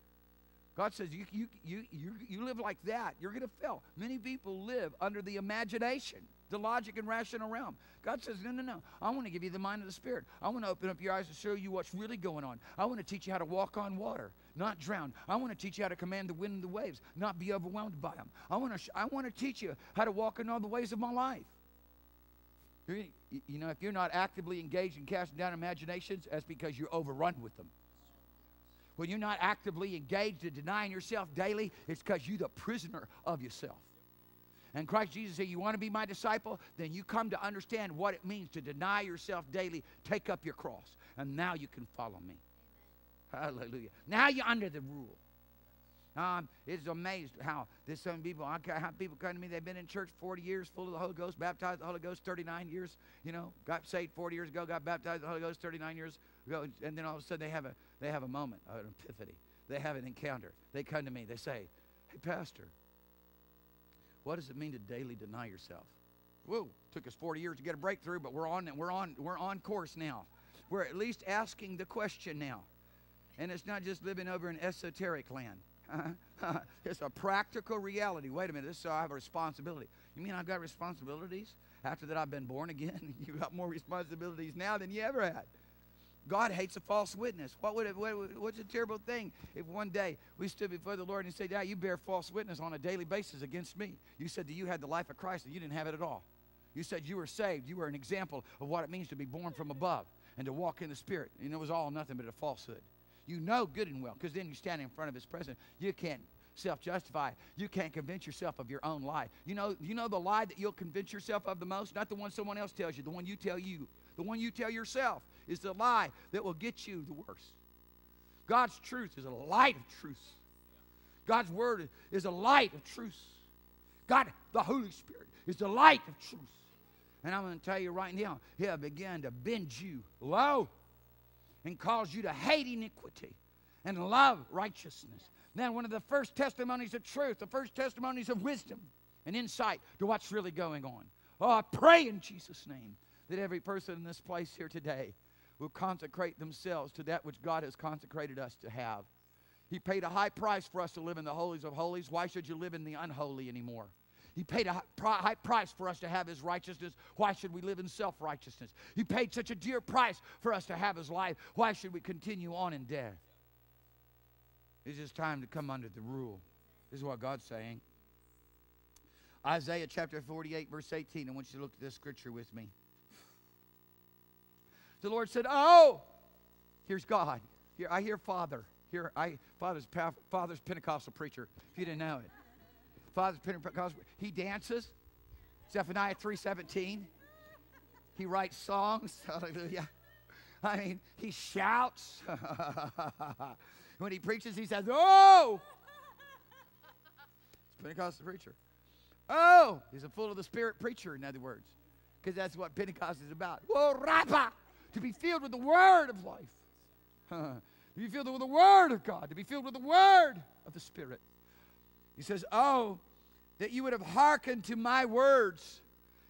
God says, you, you, you, you, you live like that, you're going to fail. Many people live under the imagination, the logic and rational realm. God says, no, no, no. I want to give you the mind of the Spirit. I want to open up your eyes and show you what's really going on. I want to teach you how to walk on water, not drown. I want to teach you how to command the wind and the waves, not be overwhelmed by them. I want to, I want to teach you how to walk in all the ways of my life. You, you know, if you're not actively engaged in casting down imaginations, that's because you're overrun with them. When you're not actively engaged in denying yourself daily, it's because you're the prisoner of yourself. And Christ Jesus said, you want to be my disciple? Then you come to understand what it means to deny yourself daily, take up your cross, and now you can follow me. Amen. Hallelujah. Now you're under the rule. Um, it's amazed how there's some people, how people come to me, they've been in church forty years, full of the Holy Ghost, baptized the Holy Ghost thirty-nine years, you know, got saved forty years ago, got baptized the Holy Ghost thirty-nine years ago, and then all of a sudden they have a, they have a moment, an epiphany. They have an encounter. They come to me, they say, hey, Pastor, what does it mean to daily deny yourself? Whoa, took us forty years to get a breakthrough, but we're on, we're on, we're on course now. We're at least asking the question now. And it's not just living over in esoteric land. It's a practical reality. Wait a minute, this is how I have a responsibility. You mean I've got responsibilities? After that I've been born again? You've got more responsibilities now than you ever had. God hates a false witness. What would it, what, what's a terrible thing if one day we stood before the Lord and said, yeah, you bear false witness on a daily basis against me. You said that you had the life of Christ and you didn't have it at all. You said you were saved. You were an example of what it means to be born from above and to walk in the Spirit. And it was all nothing but a falsehood. You know good and well, because then you stand in front of His presence. You can't self-justify. You can't convince yourself of your own lie. You know, you know the lie that you'll convince yourself of the most? Not the one someone else tells you, the one you tell you. The one you tell yourself is the lie that will get you the worst. God's truth is a light of truth. God's Word is a light of truth. God, the Holy Spirit, is the light of truth. And I'm going to tell you right now, He'll begin to bend you low and cause you to hate iniquity and love righteousness. Now, one of the first testimonies of truth, the first testimonies of wisdom and insight to what's really going on. Oh, I pray in Jesus' name that every person in this place here today will consecrate themselves to that which God has consecrated us to have. He paid a high price for us to live in the holies of holies. Why should you live in the unholy anymore? He paid a high price for us to have His righteousness. Why should we live in self-righteousness? He paid such a dear price for us to have His life. Why should we continue on in death? It's just time to come under the rule. This is what God's saying. Isaiah chapter forty-eight, verse eighteen. I want you to look at this scripture with me. The Lord said, oh, here's God. Here, I hear Father. Here, I, Father's, Father's Pentecostal preacher, if you didn't know it. Father's Pentecostal. He dances. Zephaniah three seventeen. He writes songs. Hallelujah. I mean, he shouts. When he preaches, he says, oh! It's a Pentecostal preacher. Oh, he's a full of the Spirit preacher, in other words, because that's what Pentecost is about. Whoa, rapa! To be filled with the Word of life. Huh. To be filled with the Word of God. To be filled with the Word of the Spirit. He says, oh, that you would have hearkened to my words.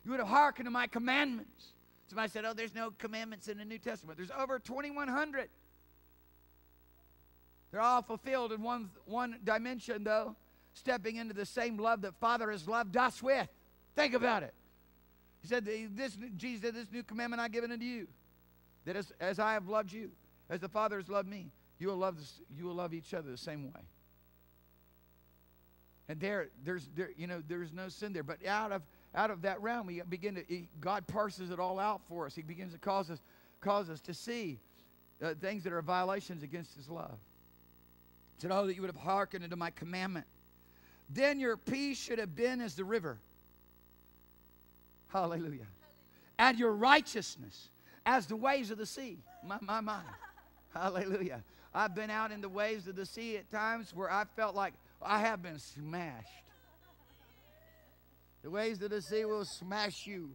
You would have hearkened to my commandments. Somebody said, oh, there's no commandments in the New Testament. There's over twenty-one hundred. They're all fulfilled in one, one dimension, though. Stepping into the same love that Father has loved us with. Think about it. He said, this, Jesus said, this new commandment I've given unto you, that as, as I have loved you, as the Father has loved me, you will love, this, you will love each other the same way. And there, there's, there, you know, there's no sin there. But out of, out of that realm, we begin to, he, God parses it all out for us. He begins to cause us, cause us to see uh, things that are violations against His love. He said, oh, that you would have hearkened unto my commandment. Then your peace should have been as the river. Hallelujah. Hallelujah. And your righteousness as the waves of the sea. My, my, my. Hallelujah. I've been out in the waves of the sea at times where I felt like I have been smashed. The waves of the sea will smash you.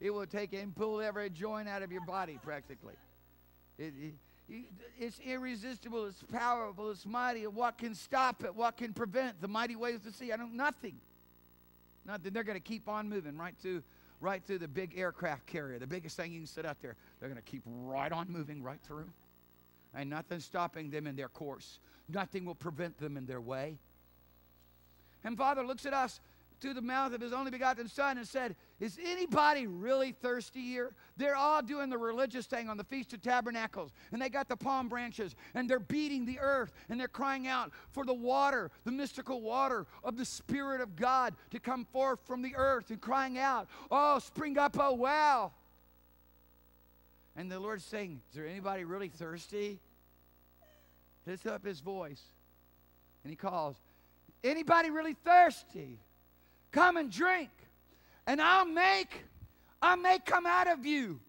It will take and pull every joint out of your body practically. It, it, It's irresistible, it's powerful, it's mighty. What can stop it? What can prevent the mighty waves of the sea? I don't, nothing. Nothing. They're going to keep on moving right through, right through the big aircraft carrier, the biggest thing you can sit out there. They're going to keep right on moving right through. And nothing's stopping them in their course. Nothing will prevent them in their way. And Father looks at us through the mouth of His only begotten Son and said, is anybody really thirsty here? They're all doing the religious thing on the Feast of Tabernacles, and they got the palm branches, and they're beating the earth, and they're crying out for the water, the mystical water of the Spirit of God to come forth from the earth, and crying out, oh, spring up, oh, wow. And the Lord's saying, is there anybody really thirsty? Lifts up His voice, and He calls, anybody really thirsty? Come and drink, and I'll make, I'll make come out of you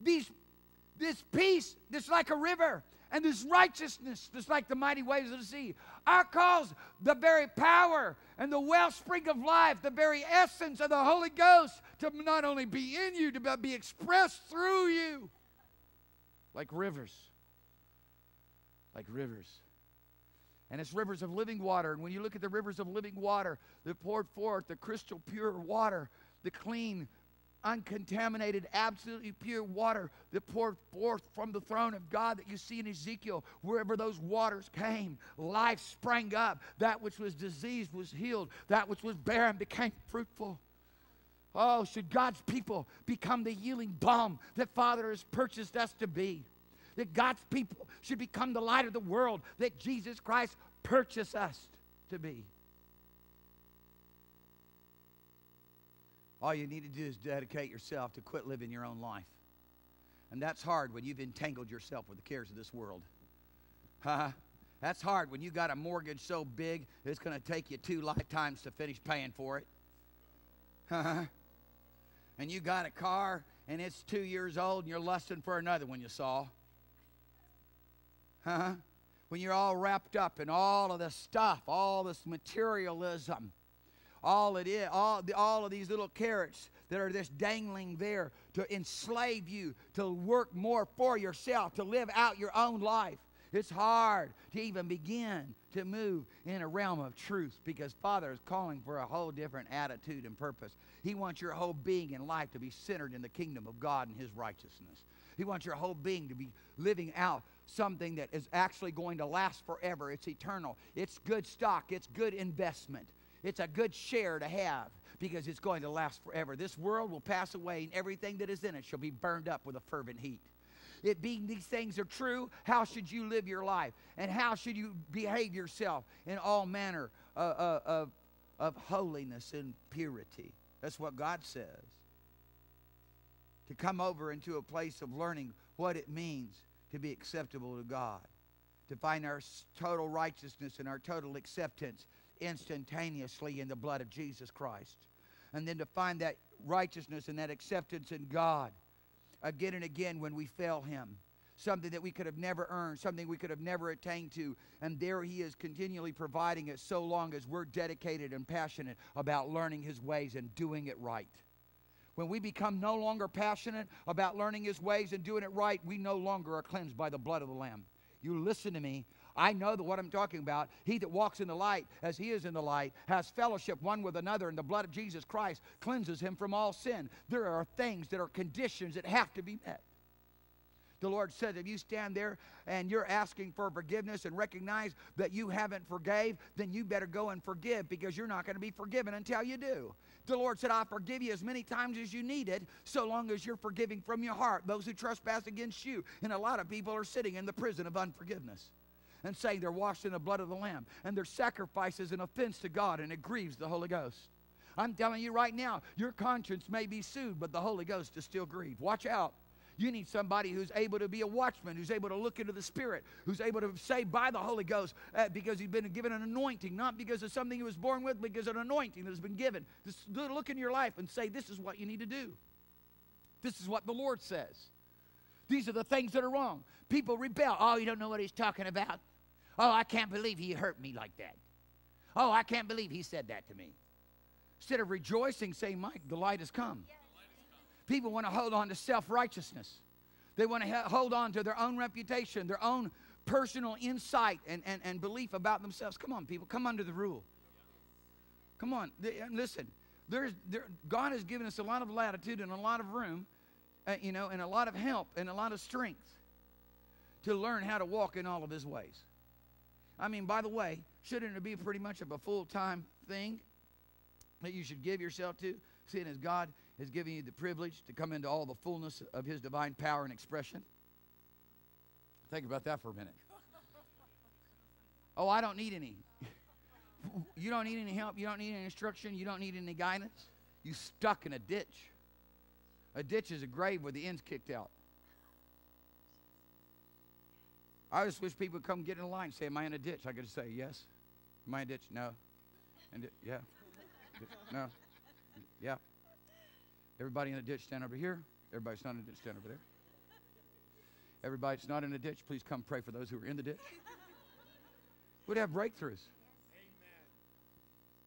these, this peace that's like a river, and this righteousness that's like the mighty waves of the sea. I'll cause the very power and the wellspring of life, the very essence of the Holy Ghost to not only be in you, but be expressed through you like rivers, like rivers. And it's rivers of living water. And when you look at the rivers of living water that poured forth, the crystal pure water, the clean, uncontaminated, absolutely pure water that poured forth from the throne of God that you see in Ezekiel, wherever those waters came, life sprang up. That which was diseased was healed. That which was barren became fruitful. Oh, should God's people become the healing balm that Father has purchased us to be? That God's people should become the light of the world that Jesus Christ purchased us to be. All you need to do is dedicate yourself to quit living your own life. And that's hard when you've entangled yourself with the cares of this world. Huh? That's hard when you got a mortgage so big it's going to take you two lifetimes to finish paying for it. Huh? And you got a car and it's two years old and you're lusting for another one you saw. Huh? When you're all wrapped up in all of this stuff, all this materialism, all it is, all, the, all of these little carrots that are just dangling there to enslave you, to work more for yourself, to live out your own life. It's hard to even begin to move in a realm of truth because Father is calling for a whole different attitude and purpose. He wants your whole being and life to be centered in the kingdom of God and His righteousness. He wants your whole being to be living out something that is actually going to last forever. It's eternal. It's good stock. It's good investment. It's a good share to have because it's going to last forever. This world will pass away, and everything that is in it shall be burned up with a fervent heat. It being these things are true, how should you live your life? And how should you behave yourself in all manner of, of, of holiness and purity? That's what God says. To come over into a place of learning what it means to be acceptable to God. To find our total righteousness and our total acceptance instantaneously in the blood of Jesus Christ. And then to find that righteousness and that acceptance in God again and again when we fail Him. something that we could have never earned, something we could have never attained to. And there he is continually providing it so long as we're dedicated and passionate about learning his ways and doing it right. When we become no longer passionate about learning his ways and doing it right, we no longer are cleansed by the blood of the Lamb. You listen to me. I know that what I'm talking about. He that walks in the light as he is in the light has fellowship one with another, and the blood of Jesus Christ cleanses him from all sin. There are things that are conditions that have to be met. The Lord said, if you stand there and you're asking for forgiveness and recognize that you haven't forgave, then you better go and forgive, because you're not going to be forgiven until you do. The Lord said, I forgive you as many times as you need it, so long as you're forgiving from your heart those who trespass against you. And a lot of people are sitting in the prison of unforgiveness and saying they're washed in the blood of the Lamb, and their sacrifice is an offense to God, and it grieves the Holy Ghost. I'm telling you right now, your conscience may be sued, but the Holy Ghost is still grieved. Watch out. You need somebody who's able to be a watchman, who's able to look into the Spirit, who's able to say by the Holy Ghost, uh, because he's been given an anointing, not because of something he was born with, but because of an anointing that has been given. Just look in your life and say, this is what you need to do. This is what the Lord says. These are the things that are wrong. People rebel. Oh, you don't know what he's talking about. Oh, I can't believe he hurt me like that. Oh, I can't believe he said that to me. Instead of rejoicing, say, Mike, the light has come. Yeah. People want to hold on to self-righteousness. They want to hold on to their own reputation, their own personal insight and, and, and belief about themselves. Come on, people. Come under the rule. Come on. Listen, there's, there, God has given us a lot of latitude and a lot of room, uh, you know, and a lot of help and a lot of strength to learn how to walk in all of his ways. I mean, by the way, shouldn't it be pretty much of a full-time thing that you should give yourself to, seeing as God has given you the privilege to come into all the fullness of his divine power and expression? Think about that for a minute. Oh, I don't need any. You don't need any help. You don't need any instruction. You don't need any guidance. You're stuck in a ditch. A ditch is a grave where the end's kicked out. I just wish people would come get in line and say, am I in a ditch? I could say, yes. Am I in a ditch? No. And yeah. No. Yeah. Everybody in a ditch, stand over here. Everybody's not in a ditch, stand over there. Everybody's not in a ditch, please come pray for those who are in the ditch. We'd have breakthroughs. Amen.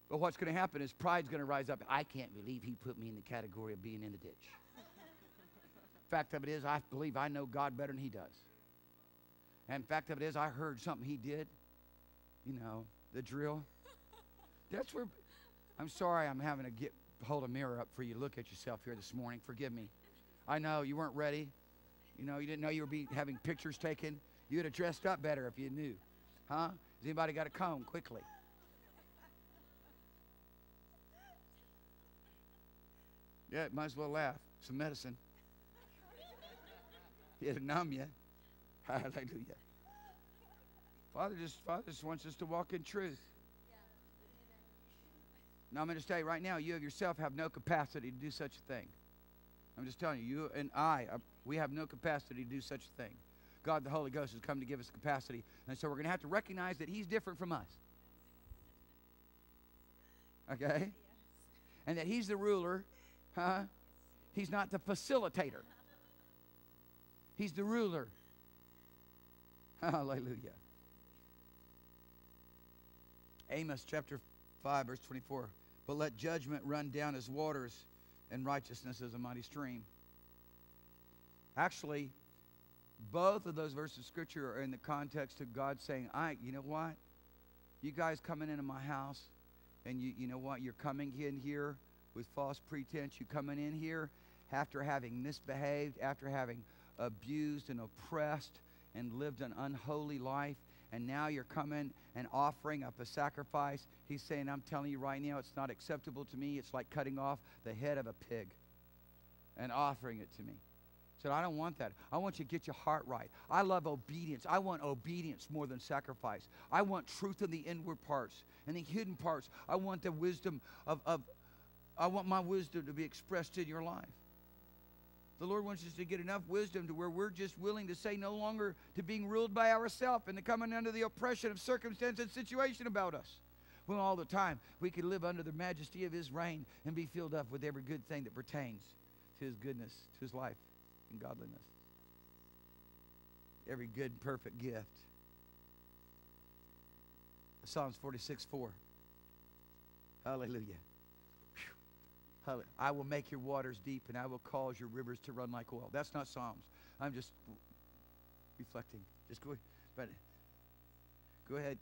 But what's going to happen is pride's going to rise up. I can't believe he put me in the category of being in the ditch. Fact of it is, I believe I know God better than he does. And fact of it is, I heard something he did. You know, the drill. That's where, I'm sorry I'm having to get, hold a mirror up for you. Look at yourself here this morning. Forgive me. I know you weren't ready. You know, you didn't know you were be having pictures taken. You would have dressed up better if you knew. Huh? Has anybody got a comb? Quickly. Yeah, might as well laugh. Some medicine. It'll numb you. Hallelujah. Father just, Father just wants us to walk in truth. Now, I'm going to tell you right now, you of yourself have no capacity to do such a thing. I'm just telling you, you and I, we have no capacity to do such a thing. God, the Holy Ghost, has come to give us capacity. And so we're going to have to recognize that he's different from us. Okay? And that he's the ruler. Huh? He's not the facilitator. He's the ruler. Hallelujah. Amos chapter five, verse twenty-four. But let judgment run down as waters, and righteousness as a mighty stream. Actually, both of those verses of Scripture are in the context of God saying, I, you know what? You guys coming into my house, and you, you know what? You're coming in here with false pretense. You're coming in here after having misbehaved, after having abused and oppressed and lived an unholy life. And now you're coming and offering up a sacrifice. He's saying, I'm telling you right now, it's not acceptable to me. It's like cutting off the head of a pig and offering it to me. He said, I don't want that. I want you to get your heart right. I love obedience. I want obedience more than sacrifice. I want truth in the inward parts and in the hidden parts. I want the wisdom of, of I want my wisdom to be expressed in your life. The Lord wants us to get enough wisdom to where we're just willing to say no longer to being ruled by ourselves and to coming under the oppression of circumstance and situation about us. Well, all the time, we could live under the majesty of his reign and be filled up with every good thing that pertains to his goodness, to his life, and godliness. every good and perfect gift. Psalms forty-six, four. Hallelujah. Hallelujah. I will make your waters deep and I will cause your rivers to run like oil. That's not Psalms. I'm just reflecting. Just go ahead. But go ahead.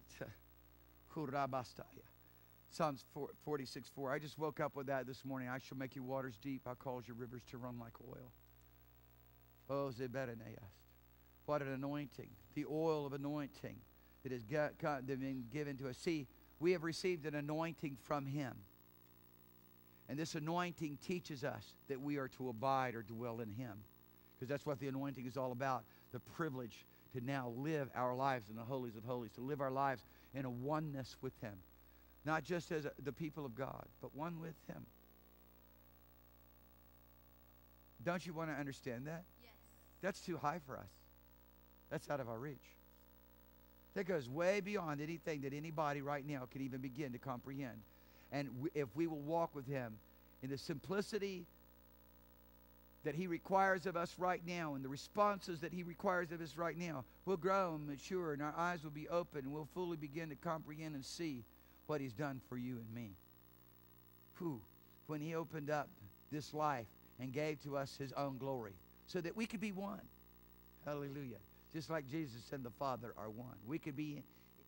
Psalms forty-six, four. I just woke up with that this morning. I shall make your waters deep. I cause your rivers to run like oil. Oh, what an anointing. The oil of anointing that has been given to us. See, we have received an anointing from Him. And this anointing teaches us that we are to abide or dwell in Him. Because that's what the anointing is all about. The privilege to now live our lives in the holies of holies. To live our lives in a oneness with Him. Not just as the people of God, but one with Him. Don't you want to understand that? Yes. That's too high for us. That's out of our reach. That goes way beyond anything that anybody right now can even begin to comprehend. And we, if we will walk with Him in the simplicity that He requires of us right now and the responses that He requires of us right now, we'll grow and mature and our eyes will be open and we'll fully begin to comprehend and see what He's done for you and me. Whew. When He opened up this life and gave to us His own glory so that we could be one. Hallelujah. Just like Jesus and the Father are one. We could be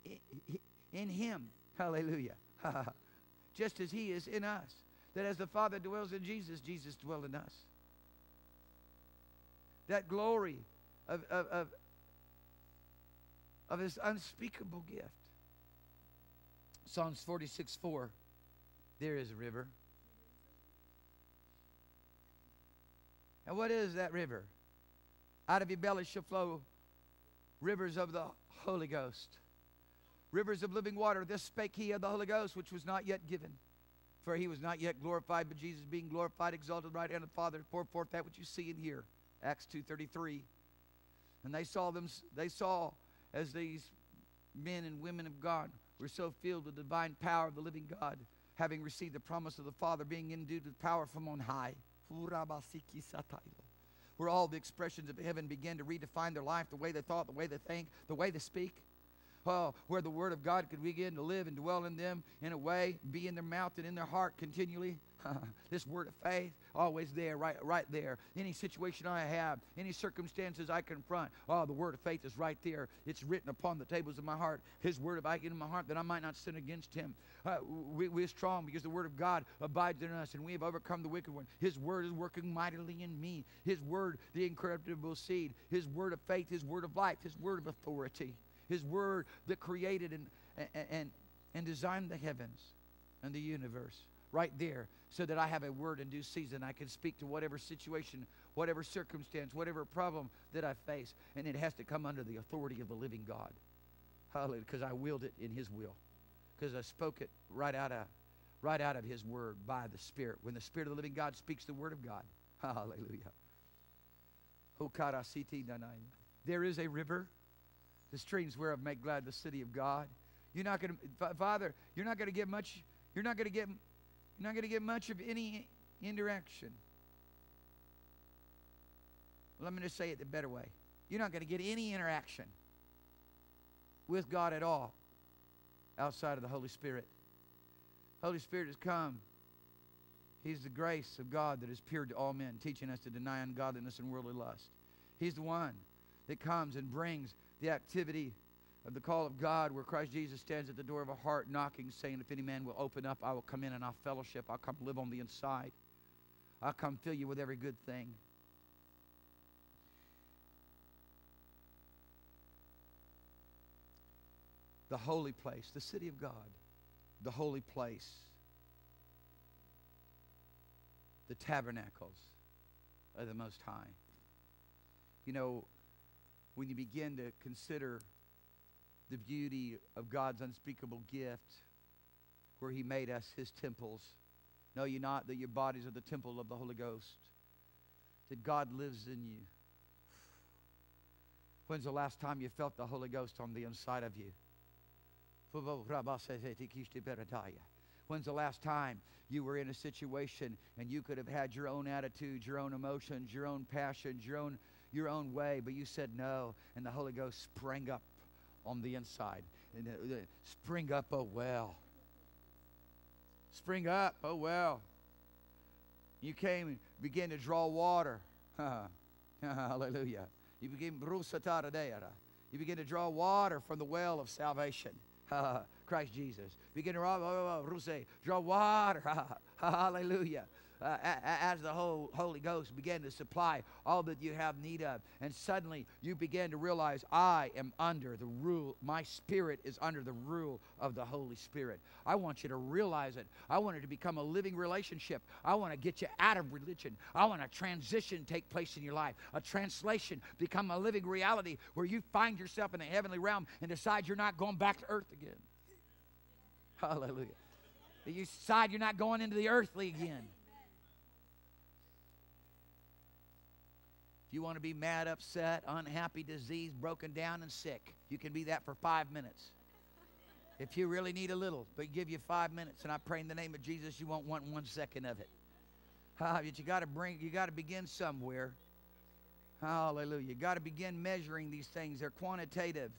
in, in, in Him. Hallelujah. Just as He is in us. That as the Father dwells in Jesus, Jesus dwells in us. That glory of, of, of, of His unspeakable gift. Psalms forty-six, four. There is a river. And what is that river? Out of your belly shall flow rivers of the Holy Ghost. Rivers of living water. This spake He of the Holy Ghost, which was not yet given. For He was not yet glorified, but Jesus being glorified, exalted right hand of the Father, poured forth that which you see and hear. Acts two thirty-three. And they saw them, they saw as these men and women of God were so filled with the divine power of the living God, having received the promise of the Father, being endued with power from on high. Where all the expressions of heaven begin to redefine their life, the way they thought, the way they think, the way they speak. Oh, where the Word of God could begin to live and dwell in them in a way, be in their mouth and in their heart continually. This word of faith, always there, right, right there. Any situation I have, any circumstances I confront, oh, the word of faith is right there. It's written upon the tables of my heart. His word abideth in my heart that I might not sin against Him. Uh, we, we are strong because the word of God abides in us and we have overcome the wicked one. His word is working mightily in me. His word, the incorruptible seed. His word of faith, His word of life, His word of authority. His word that created and, and, and designed the heavens and the universe. Right there, so that I have a word in due season. I can speak to whatever situation, whatever circumstance, whatever problem that I face. And it has to come under the authority of the living God. Hallelujah. Because I willed it in His will. Because I spoke it right out of, right out of His word by the Spirit. When the Spirit of the living God speaks the word of God. Hallelujah. There is a river. The streams whereof make glad the city of God. You're not going to, Father, you're not going to get much, you're not going to get... You're not going to get much of any indirection. Let me just say it the better way. You're not going to get any interaction with God at all outside of the Holy Spirit. Holy Spirit has come. He's the grace of God that is pure to all men, teaching us to deny ungodliness and worldly lust. He's the one that comes and brings the activity of the call of God, where Christ Jesus stands at the door of a heart knocking, saying, if any man will open up, I will come in and I'll fellowship. I'll come live on the inside. I'll come fill you with every good thing. The holy place, the city of God, the holy place, the tabernacles of the Most High. You know, when you begin to consider the beauty of God's unspeakable gift, where He made us His temples. Know ye not that your bodies are the temple of the Holy Ghost, that God lives in you? When's the last time you felt the Holy Ghost on the inside of you? When's the last time you were in a situation and you could have had your own attitudes, your own emotions, your own passions, your own your own way, but you said no, and the Holy Ghost sprang up on the inside. And uh, spring up, oh well. Spring up, oh well. You came and began to draw water. Hallelujah. You begin, you begin to draw water from the well of salvation. Christ Jesus. Begin to draw, draw water. Hallelujah. Uh, as the whole Holy Ghost began to supply all that you have need of, and suddenly you began to realize, I am under the rule, my spirit is under the rule of the Holy Spirit. I want you to realize it. I want it to become a living relationship. I want to get you out of religion. I want a transition take place in your life, a translation, become a living reality where you find yourself in the heavenly realm and decide you're not going back to earth again. Hallelujah. You decide you're not going into the earthly again. If you want to be mad, upset, unhappy, diseased, broken down, and sick, you can be that for five minutes. If you really need a little, but give you five minutes, and I pray in the name of Jesus, you won't want one second of it. Uh, but you got to bring, you got to begin somewhere. Hallelujah. You got to begin measuring these things. They're quantitative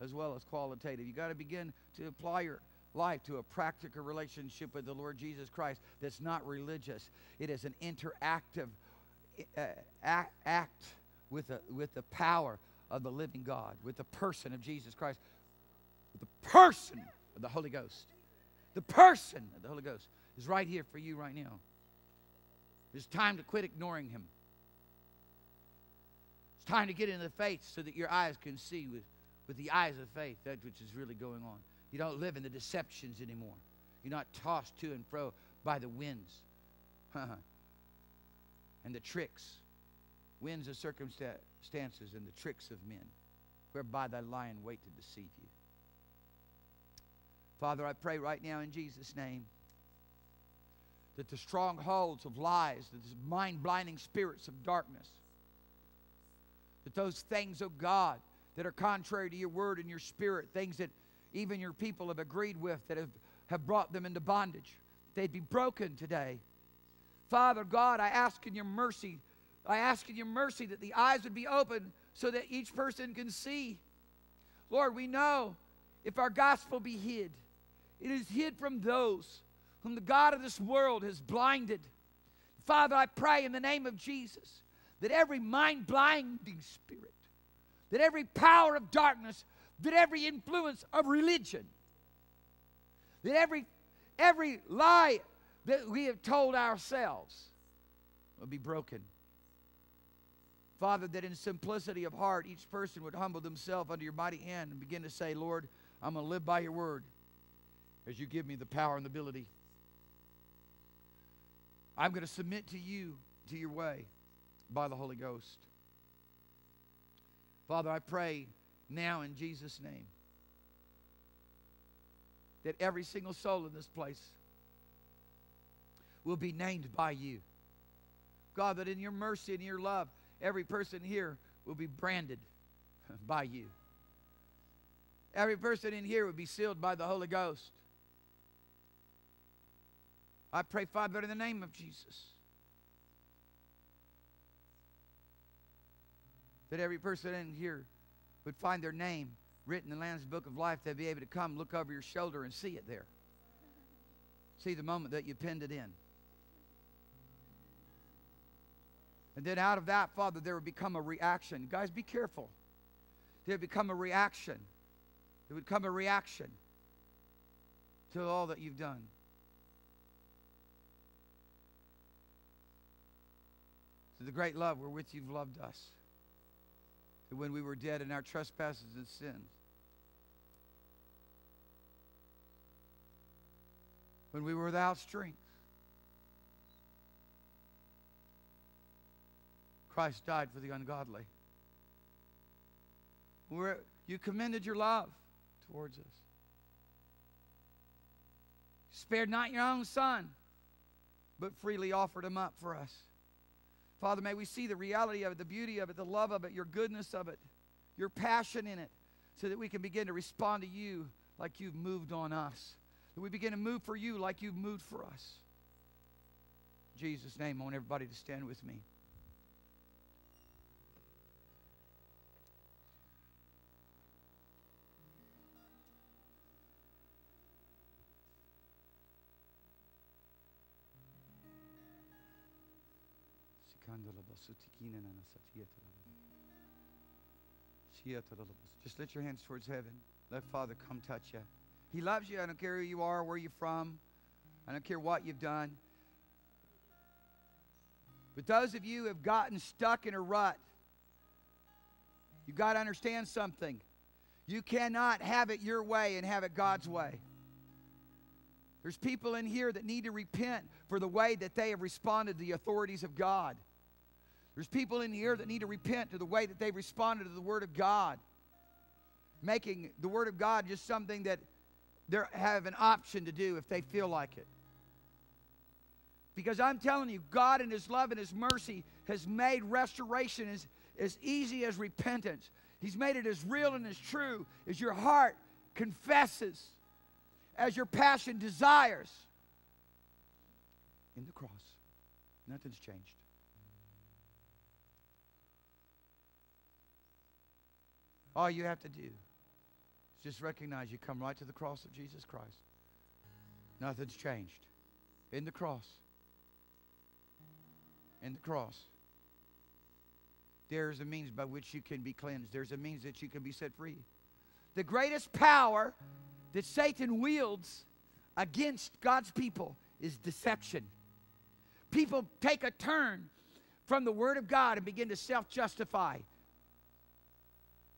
as well as qualitative. You got to begin to apply your life to a practical relationship with the Lord Jesus Christ that's not religious. It is an interactive Uh, act, act with the, with the power of the living God, with the person of Jesus Christ, with the person of the Holy Ghost. The person of the Holy Ghost is right here for you right now. It's time to quit ignoring Him. It's time to get into the faith so that your eyes can see with, with the eyes of faith that which is really going on. You don't live in the deceptions anymore. You're not tossed to and fro by the winds. And the tricks, winds of circumstances, and the tricks of men, whereby they lie in wait to deceive you. Father, I pray right now in Jesus' name that the strongholds of lies, that the mind-blinding spirits of darkness, that those things, oh God, that are contrary to your word and your spirit, things that even your people have agreed with, that have, have brought them into bondage, they'd be broken today. Father God, I ask in your mercy, I ask in your mercy that the eyes would be open so that each person can see. Lord, we know if our gospel be hid, it is hid from those whom the God of this world has blinded. Father, I pray in the name of Jesus that every mind-blinding spirit, that every power of darkness, that every influence of religion, that every, every lie that we have told ourselves will be broken. Father, that in simplicity of heart, each person would humble themselves under your mighty hand and begin to say, Lord, I'm going to live by your word as you give me the power and the ability. I'm going to submit to you, to your way, by the Holy Ghost. Father, I pray now in Jesus' name that every single soul in this place will be named by you. God, that in your mercy and your love, every person here will be branded by you. Every person in here will be sealed by the Holy Ghost. I pray, Father, in the name of Jesus, that every person in here would find their name written in the Lamb's Book of Life. They'd be able to come, look over your shoulder, and see it there. See the moment that you pinned it in. And then out of that, Father, there would become a reaction. Guys, be careful. There would become a reaction. There would come a reaction to all that you've done. To the great love wherewith you've loved us. That when we were dead in our trespasses and sins, when we were without strength, Christ died for the ungodly. We're, you commended your love towards us. You spared not your own Son, but freely offered Him up for us. Father, may we see the reality of it, the beauty of it, the love of it, your goodness of it, your passion in it, so that we can begin to respond to you like you've moved on us. That we begin to move for you like you've moved for us. In Jesus' name, I want everybody to stand with me. Just let your hands towards heaven. Let Father come touch you. He loves you. I don't care who you are, where you're from. I don't care what you've done. But those of you who have gotten stuck in a rut, you've got to understand something. You cannot have it your way and have it God's way. There's people in here that need to repent for the way that they have responded to the authorities of God. There's people in here that need to repent to the way that they've responded to the Word of God. Making the Word of God just something that they have an option to do if they feel like it. Because I'm telling you, God in His love and His mercy has made restoration as, as easy as repentance. He's made it as real and as true as your heart confesses, as your passion desires. In the cross, nothing's changed. All you have to do is just recognize you come right to the cross of Jesus Christ. Nothing's changed. In the cross. In the cross. There is a means by which you can be cleansed. There's a means that you can be set free. The greatest power that Satan wields against God's people is deception. People take a turn from the Word of God and begin to self-justify.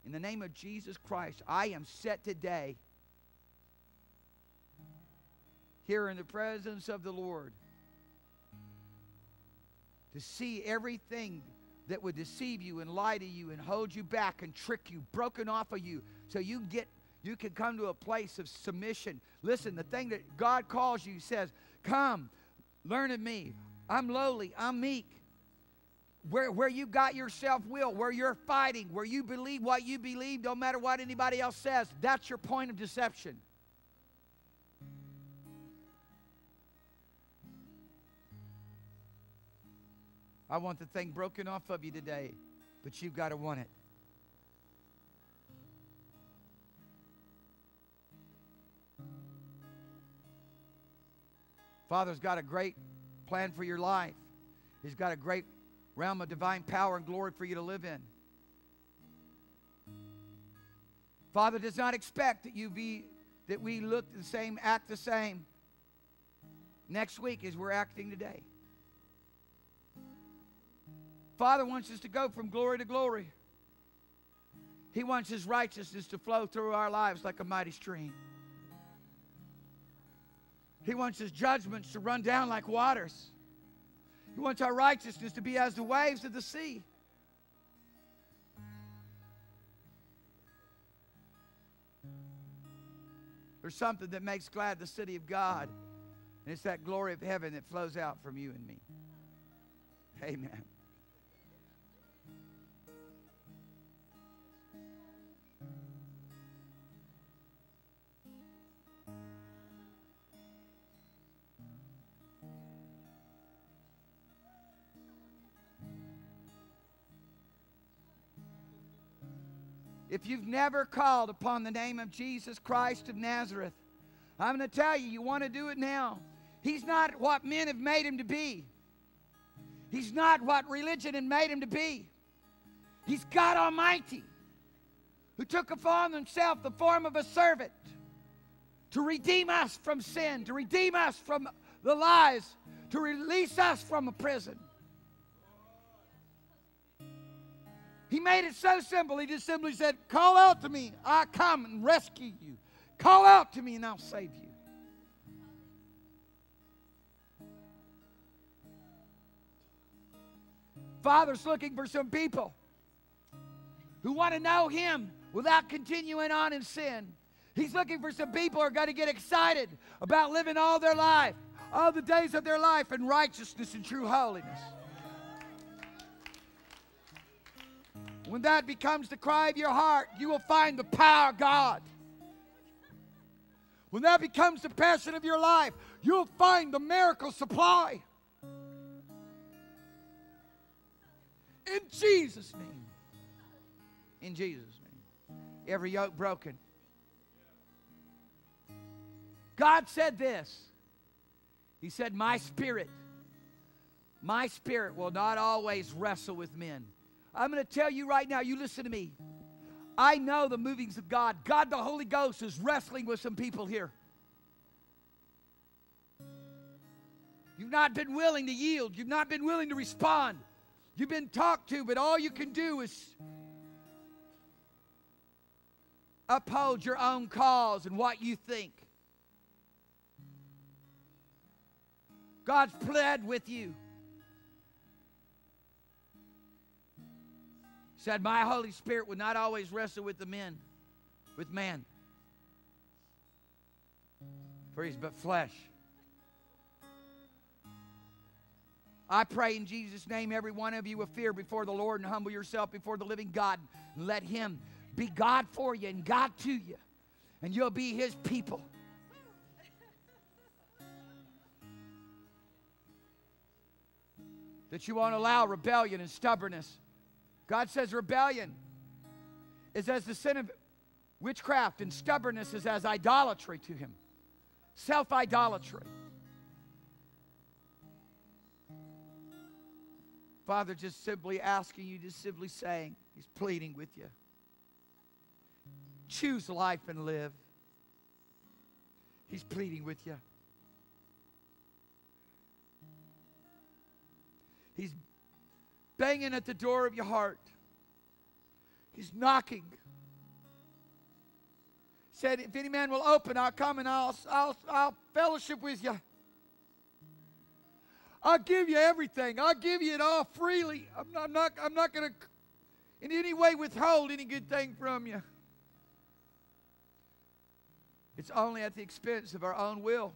In the name of Jesus Christ, I am set today here in the presence of the Lord to see everything that would deceive you and lie to you and hold you back and trick you, broken off of you, so you can get, you can come to a place of submission. Listen, the thing that God calls you, says, come, learn of me. I'm lowly, I'm meek. Where, where you got your self-will, where you're fighting, where you believe what you believe, no matter what anybody else says, that's your point of deception. I want the thing broken off of you today, but you've got to want it. Father's got a great plan for your life. He's got a great realm of divine power and glory for you to live in. Father does not expect that you be, that we look the same, act the same next week as we're acting today. Father wants us to go from glory to glory. He wants His righteousness to flow through our lives like a mighty stream. He wants His judgments to run down like waters. He wants our righteousness to be as the waves of the sea. There's something that makes glad the city of God, and it's that glory of heaven that flows out from you and me. Amen. If you've never called upon the name of Jesus Christ of Nazareth, I'm going to tell you, you want to do it now. He's not what men have made Him to be. He's not what religion had made Him to be. He's God Almighty, who took upon Himself the form of a servant to redeem us from sin, to redeem us from the lies, to release us from a prison. He made it so simple. He just simply said, call out to me. I come and rescue you. Call out to me and I'll save you. Father's looking for some people who want to know Him without continuing on in sin. He's looking for some people who are going to get excited about living all their life, all the days of their life in righteousness and true holiness. When that becomes the cry of your heart, you will find the power of God. When that becomes the passion of your life, you'll find the miracle supply. In Jesus' name. In Jesus' name. Every yoke broken. God said this. He said, my spirit, My spirit will not always wrestle with men. I'm going to tell you right now, you listen to me. I know the movings of God. God, the Holy Ghost, is wrestling with some people here. You've not been willing to yield. You've not been willing to respond. You've been talked to, but all you can do is uphold your own cause and what you think. God's pled with you. He said, my Holy Spirit would not always wrestle with the men, with man. For he's but flesh. I pray in Jesus' name every one of you will fear before the Lord and humble yourself before the living God. And let him be God for you and God to you. And you'll be his people. That you won't allow rebellion and stubbornness. God says rebellion is as the sin of witchcraft, and stubbornness is as idolatry to him. Self-idolatry. Father, just simply asking you, just simply saying, he's pleading with you. Choose life and live. He's pleading with you. He's banging at the door of your heart. He's knocking. He said, if any man will open, I'll come and I'll, I'll, I'll fellowship with you. I'll give you everything. I'll give you it all freely. I'm not, I'm not, I'm not going to in any way withhold any good thing from you. It's only at the expense of our own will.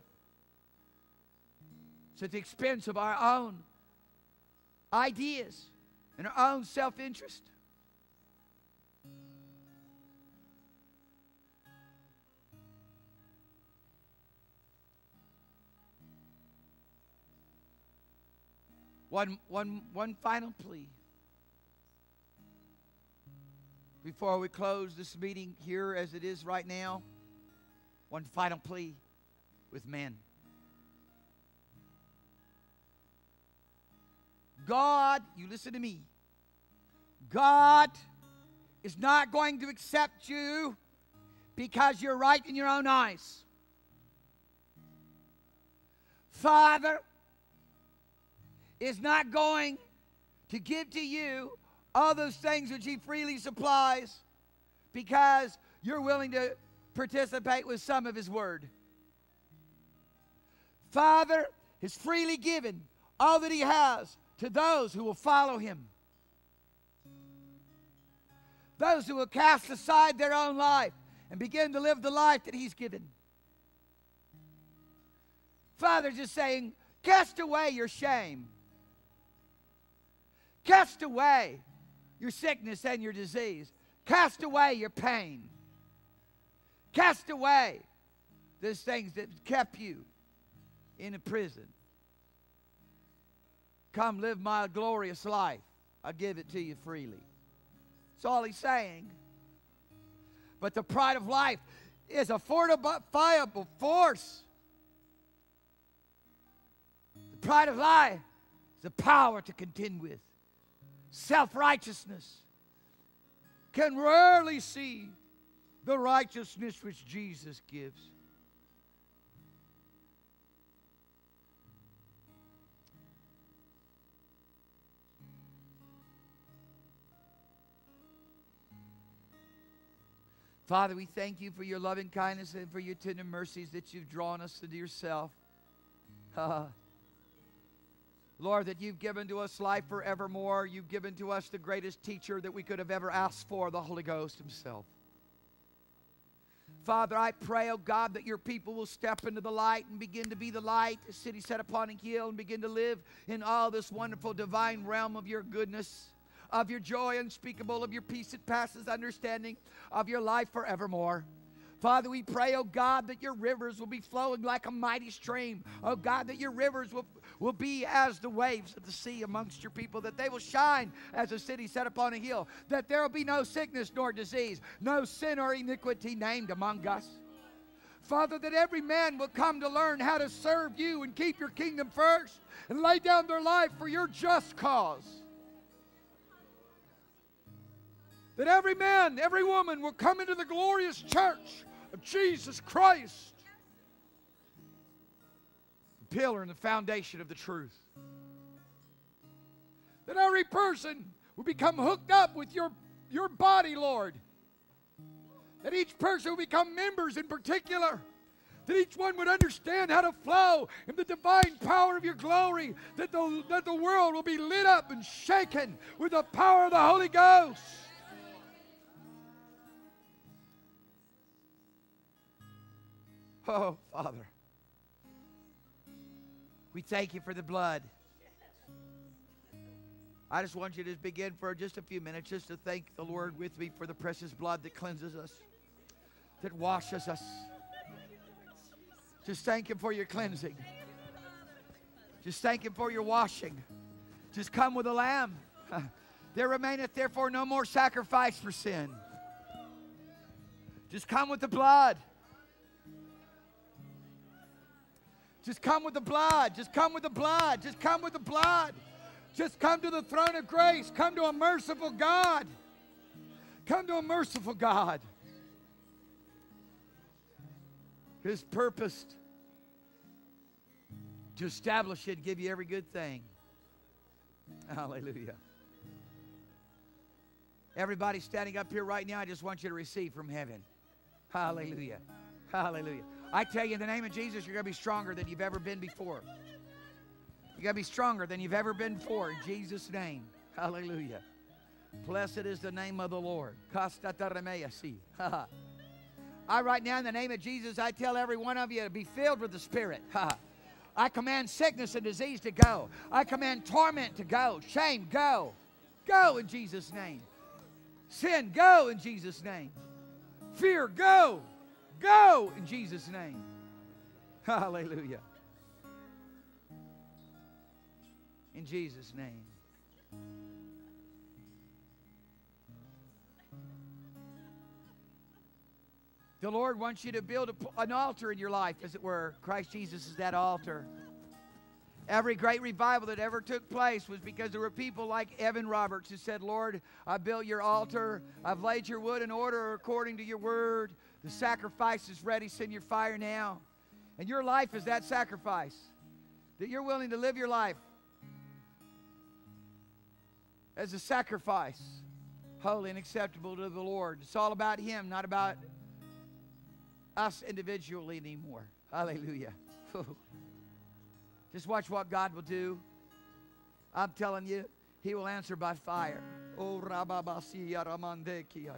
It's at the expense of our own ideas and our own self-interest. One, one, one final plea. Before we close this meeting here as it is right now, one final plea with men. God, you listen to me. God is not going to accept you because you're right in your own eyes. Father is not going to give to you all those things which he freely supplies because you're willing to participate with some of his word. Father has freely given all that he has to those who will follow him. Those who will cast aside their own life and begin to live the life that he's given. Father's just saying, cast away your shame. Cast away your sickness and your disease. Cast away your pain. Cast away those things that kept you in a prison. Come live my glorious life. I give it to you freely. That's all he's saying. But the pride of life is a fortifiable force. The pride of life is a power to contend with. Self-righteousness can rarely see the righteousness which Jesus gives. Father, we thank you for your loving kindness and for your tender mercies that you've drawn us to yourself. Lord, that you've given to us life forevermore. You've given to us the greatest teacher that we could have ever asked for, the Holy Ghost himself. Father, I pray, oh God, that your people will step into the light and begin to be the light, a city set upon a hill, and begin to live in all this wonderful divine realm of your goodness, of your joy unspeakable, of your peace that passes understanding, of your life forevermore. Father, we pray, oh God, that your rivers will be flowing like a mighty stream. Oh God, that your rivers will, will be as the waves of the sea amongst your people, that they will shine as a city set upon a hill, that there will be no sickness nor disease, no sin or iniquity named among us. Father, that every man will come to learn how to serve you and keep your kingdom first and lay down their life for your just cause. That every man, every woman will come into the glorious church of Jesus Christ, the pillar and the foundation of the truth. That every person will become hooked up with your, your body, Lord. That each person will become members in particular. That each one would understand how to flow in the divine power of your glory. That the, that the world will be lit up and shaken with the power of the Holy Ghost. Oh, Father, we thank you for the blood. I just want you to begin for just a few minutes just to thank the Lord with me for the precious blood that cleanses us, that washes us. Just thank him for your cleansing. Just thank him for your washing. Just come with a lamb. There remaineth therefore no more sacrifice for sin. Just come with the blood. Just come with the blood. Just come with the blood. Just come with the blood. Just come to the throne of grace. Come to a merciful God. Come to a merciful God. His purpose to establish it and give you every good thing. Hallelujah. Everybody standing up here right now, I just want you to receive from heaven. Hallelujah. Hallelujah. I tell you, in the name of Jesus, you're going to be stronger than you've ever been before. You've got to be stronger than you've ever been before in Jesus' name. Hallelujah. Blessed is the name of the Lord. I right now, in the name of Jesus, I tell every one of you to be filled with the Spirit. I command sickness and disease to go. I command torment to go. Shame, go. Go in Jesus' name. Sin, go in Jesus' name. Fear, go. Go in Jesus' name. Hallelujah. In Jesus' name. The Lord wants you to build a, an altar in your life, as it were. Christ Jesus is that altar. Every great revival that ever took place was because there were people like Evan Roberts who said, Lord, I built your altar. I've laid your wood in order according to your word. The sacrifice is ready. Send your fire now. And your life is that sacrifice, that you're willing to live your life as a sacrifice, holy and acceptable to the Lord. It's all about him, not about us individually anymore. Hallelujah. Just watch what God will do. I'm telling you, he will answer by fire. Oh, Rababasiya Ramandekiya.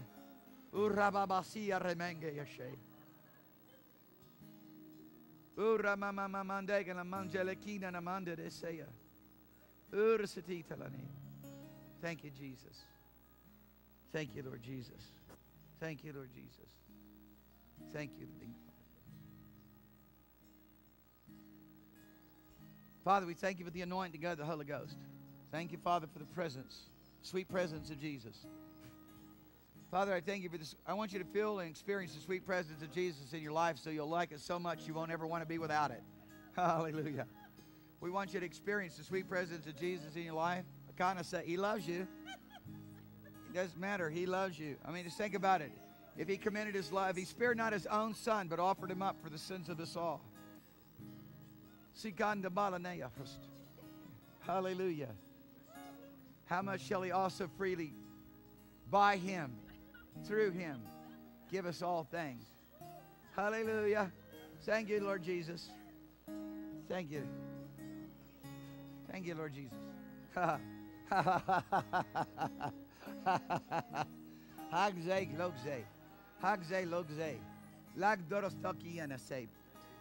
Oh, Rababasiya Remengeyashe. Oh, Ramamamamandegana Mangelekina Namande Deseya. Oh, Rasititalani. Thank you, Jesus. Thank you, Lord Jesus. Thank you, Lord Jesus. Thank you, Lord. Father, we thank you for the anointing God, the Holy Ghost. Thank you, Father, for the presence, sweet presence of Jesus. Father, I thank you for this. I want you to feel and experience the sweet presence of Jesus in your life so you'll like it so much you won't ever want to be without it. Hallelujah. We want you to experience the sweet presence of Jesus in your life. Kind of say, he loves you. It doesn't matter. He loves you. I mean, just think about it. If he committed his life, he spared not his own son, but offered him up for the sins of us all. Hallelujah. How much shall he also freely, by him, through him, give us all things. Hallelujah. Thank you, Lord Jesus. Thank you. Thank you, Lord Jesus. Ha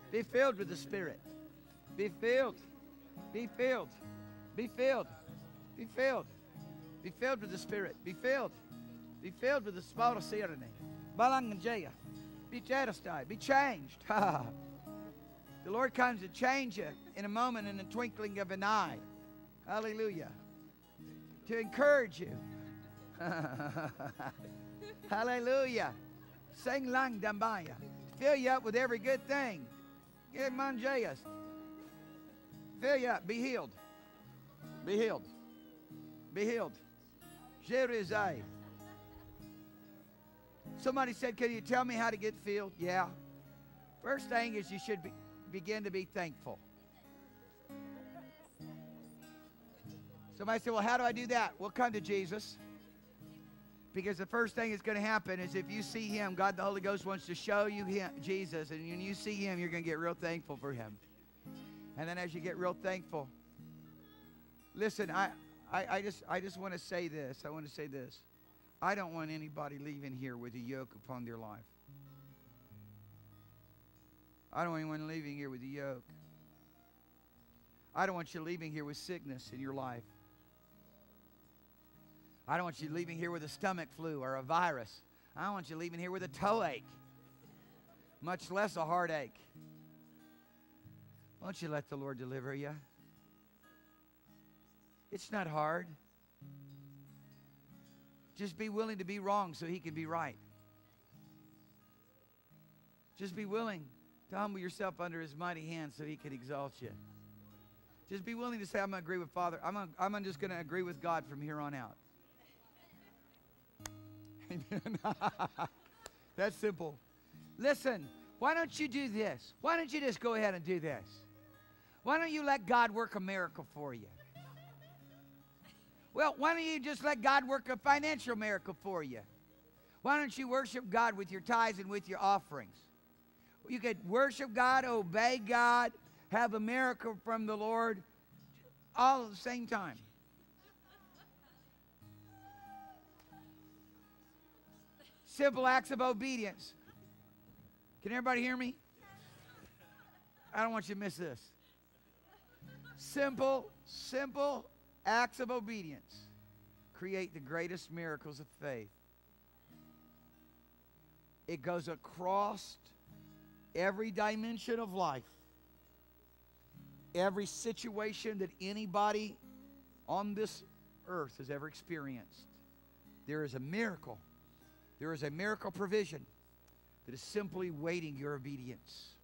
Be filled with the Spirit. Be filled. Be filled. Be filled. Be filled. Be filled with the Spirit. Be filled. Be filled with the Spirit of Serenity. Balanganjaya. Be chastised. Be changed. The Lord comes to change you in a moment, in the twinkling of an eye. Hallelujah. To encourage you. Hallelujah. Sing lang dambaya. fill you up with every good thing. Get mangeas. Fill you up. Be healed. Be healed. Be healed. Jerizai. Somebody said, can you tell me how to get filled? Yeah. First thing is you should be, begin to be thankful. Somebody said, well, how do I do that? Well, come to Jesus. Because the first thing that's going to happen is if you see him, God the Holy Ghost wants to show you him, Jesus. And when you see him, you're going to get real thankful for him. And then as you get real thankful, listen, I, I, I just, I just want to say this. I want to say this. I don't want anybody leaving here with a yoke upon their life. I don't want anyone leaving here with a yoke. I don't want you leaving here with sickness in your life. I don't want you leaving here with a stomach flu or a virus. I don't want you leaving here with a toe ache, much less a heartache. Won't you let the Lord deliver you? It's not hard. Just be willing to be wrong so he can be right. Just be willing to humble yourself under his mighty hand so he can exalt you. Just be willing to say, I'm going to agree with Father. I'm, gonna, I'm just going to agree with God from here on out. Amen. That's simple. Listen, why don't you do this? Why don't you just go ahead and do this? Why don't you let God work a miracle for you? Well, why don't you just let God work a financial miracle for you? Why don't you worship God with your tithes and with your offerings? You could worship God, obey God, have a miracle from the Lord all at the same time. Simple acts of obedience. Can everybody hear me? I don't want you to miss this. Simple, simple acts of obedience create the greatest miracles of faith. It goes across every dimension of life, every situation that anybody on this earth has ever experienced. There is a miracle. There is a miracle provision that is simply waiting your obedience.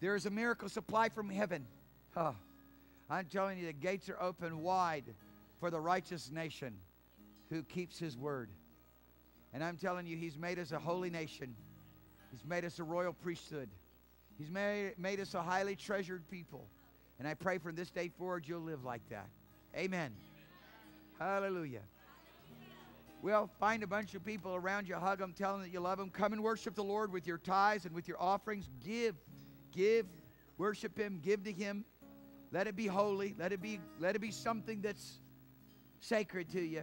There is a miracle supply from heaven. Huh. I'm telling you, the gates are open wide for the righteous nation who keeps his word. And I'm telling you, he's made us a holy nation. He's made us a royal priesthood. He's made, made us a highly treasured people. And I pray from this day forward, you'll live like that. Amen. Hallelujah. Well, find a bunch of people around you, hug them, tell them that you love them. Come and worship the Lord with your tithes and with your offerings. Give, give, worship him, give to him. Let it be holy. Let it be, let it be something that's sacred to you.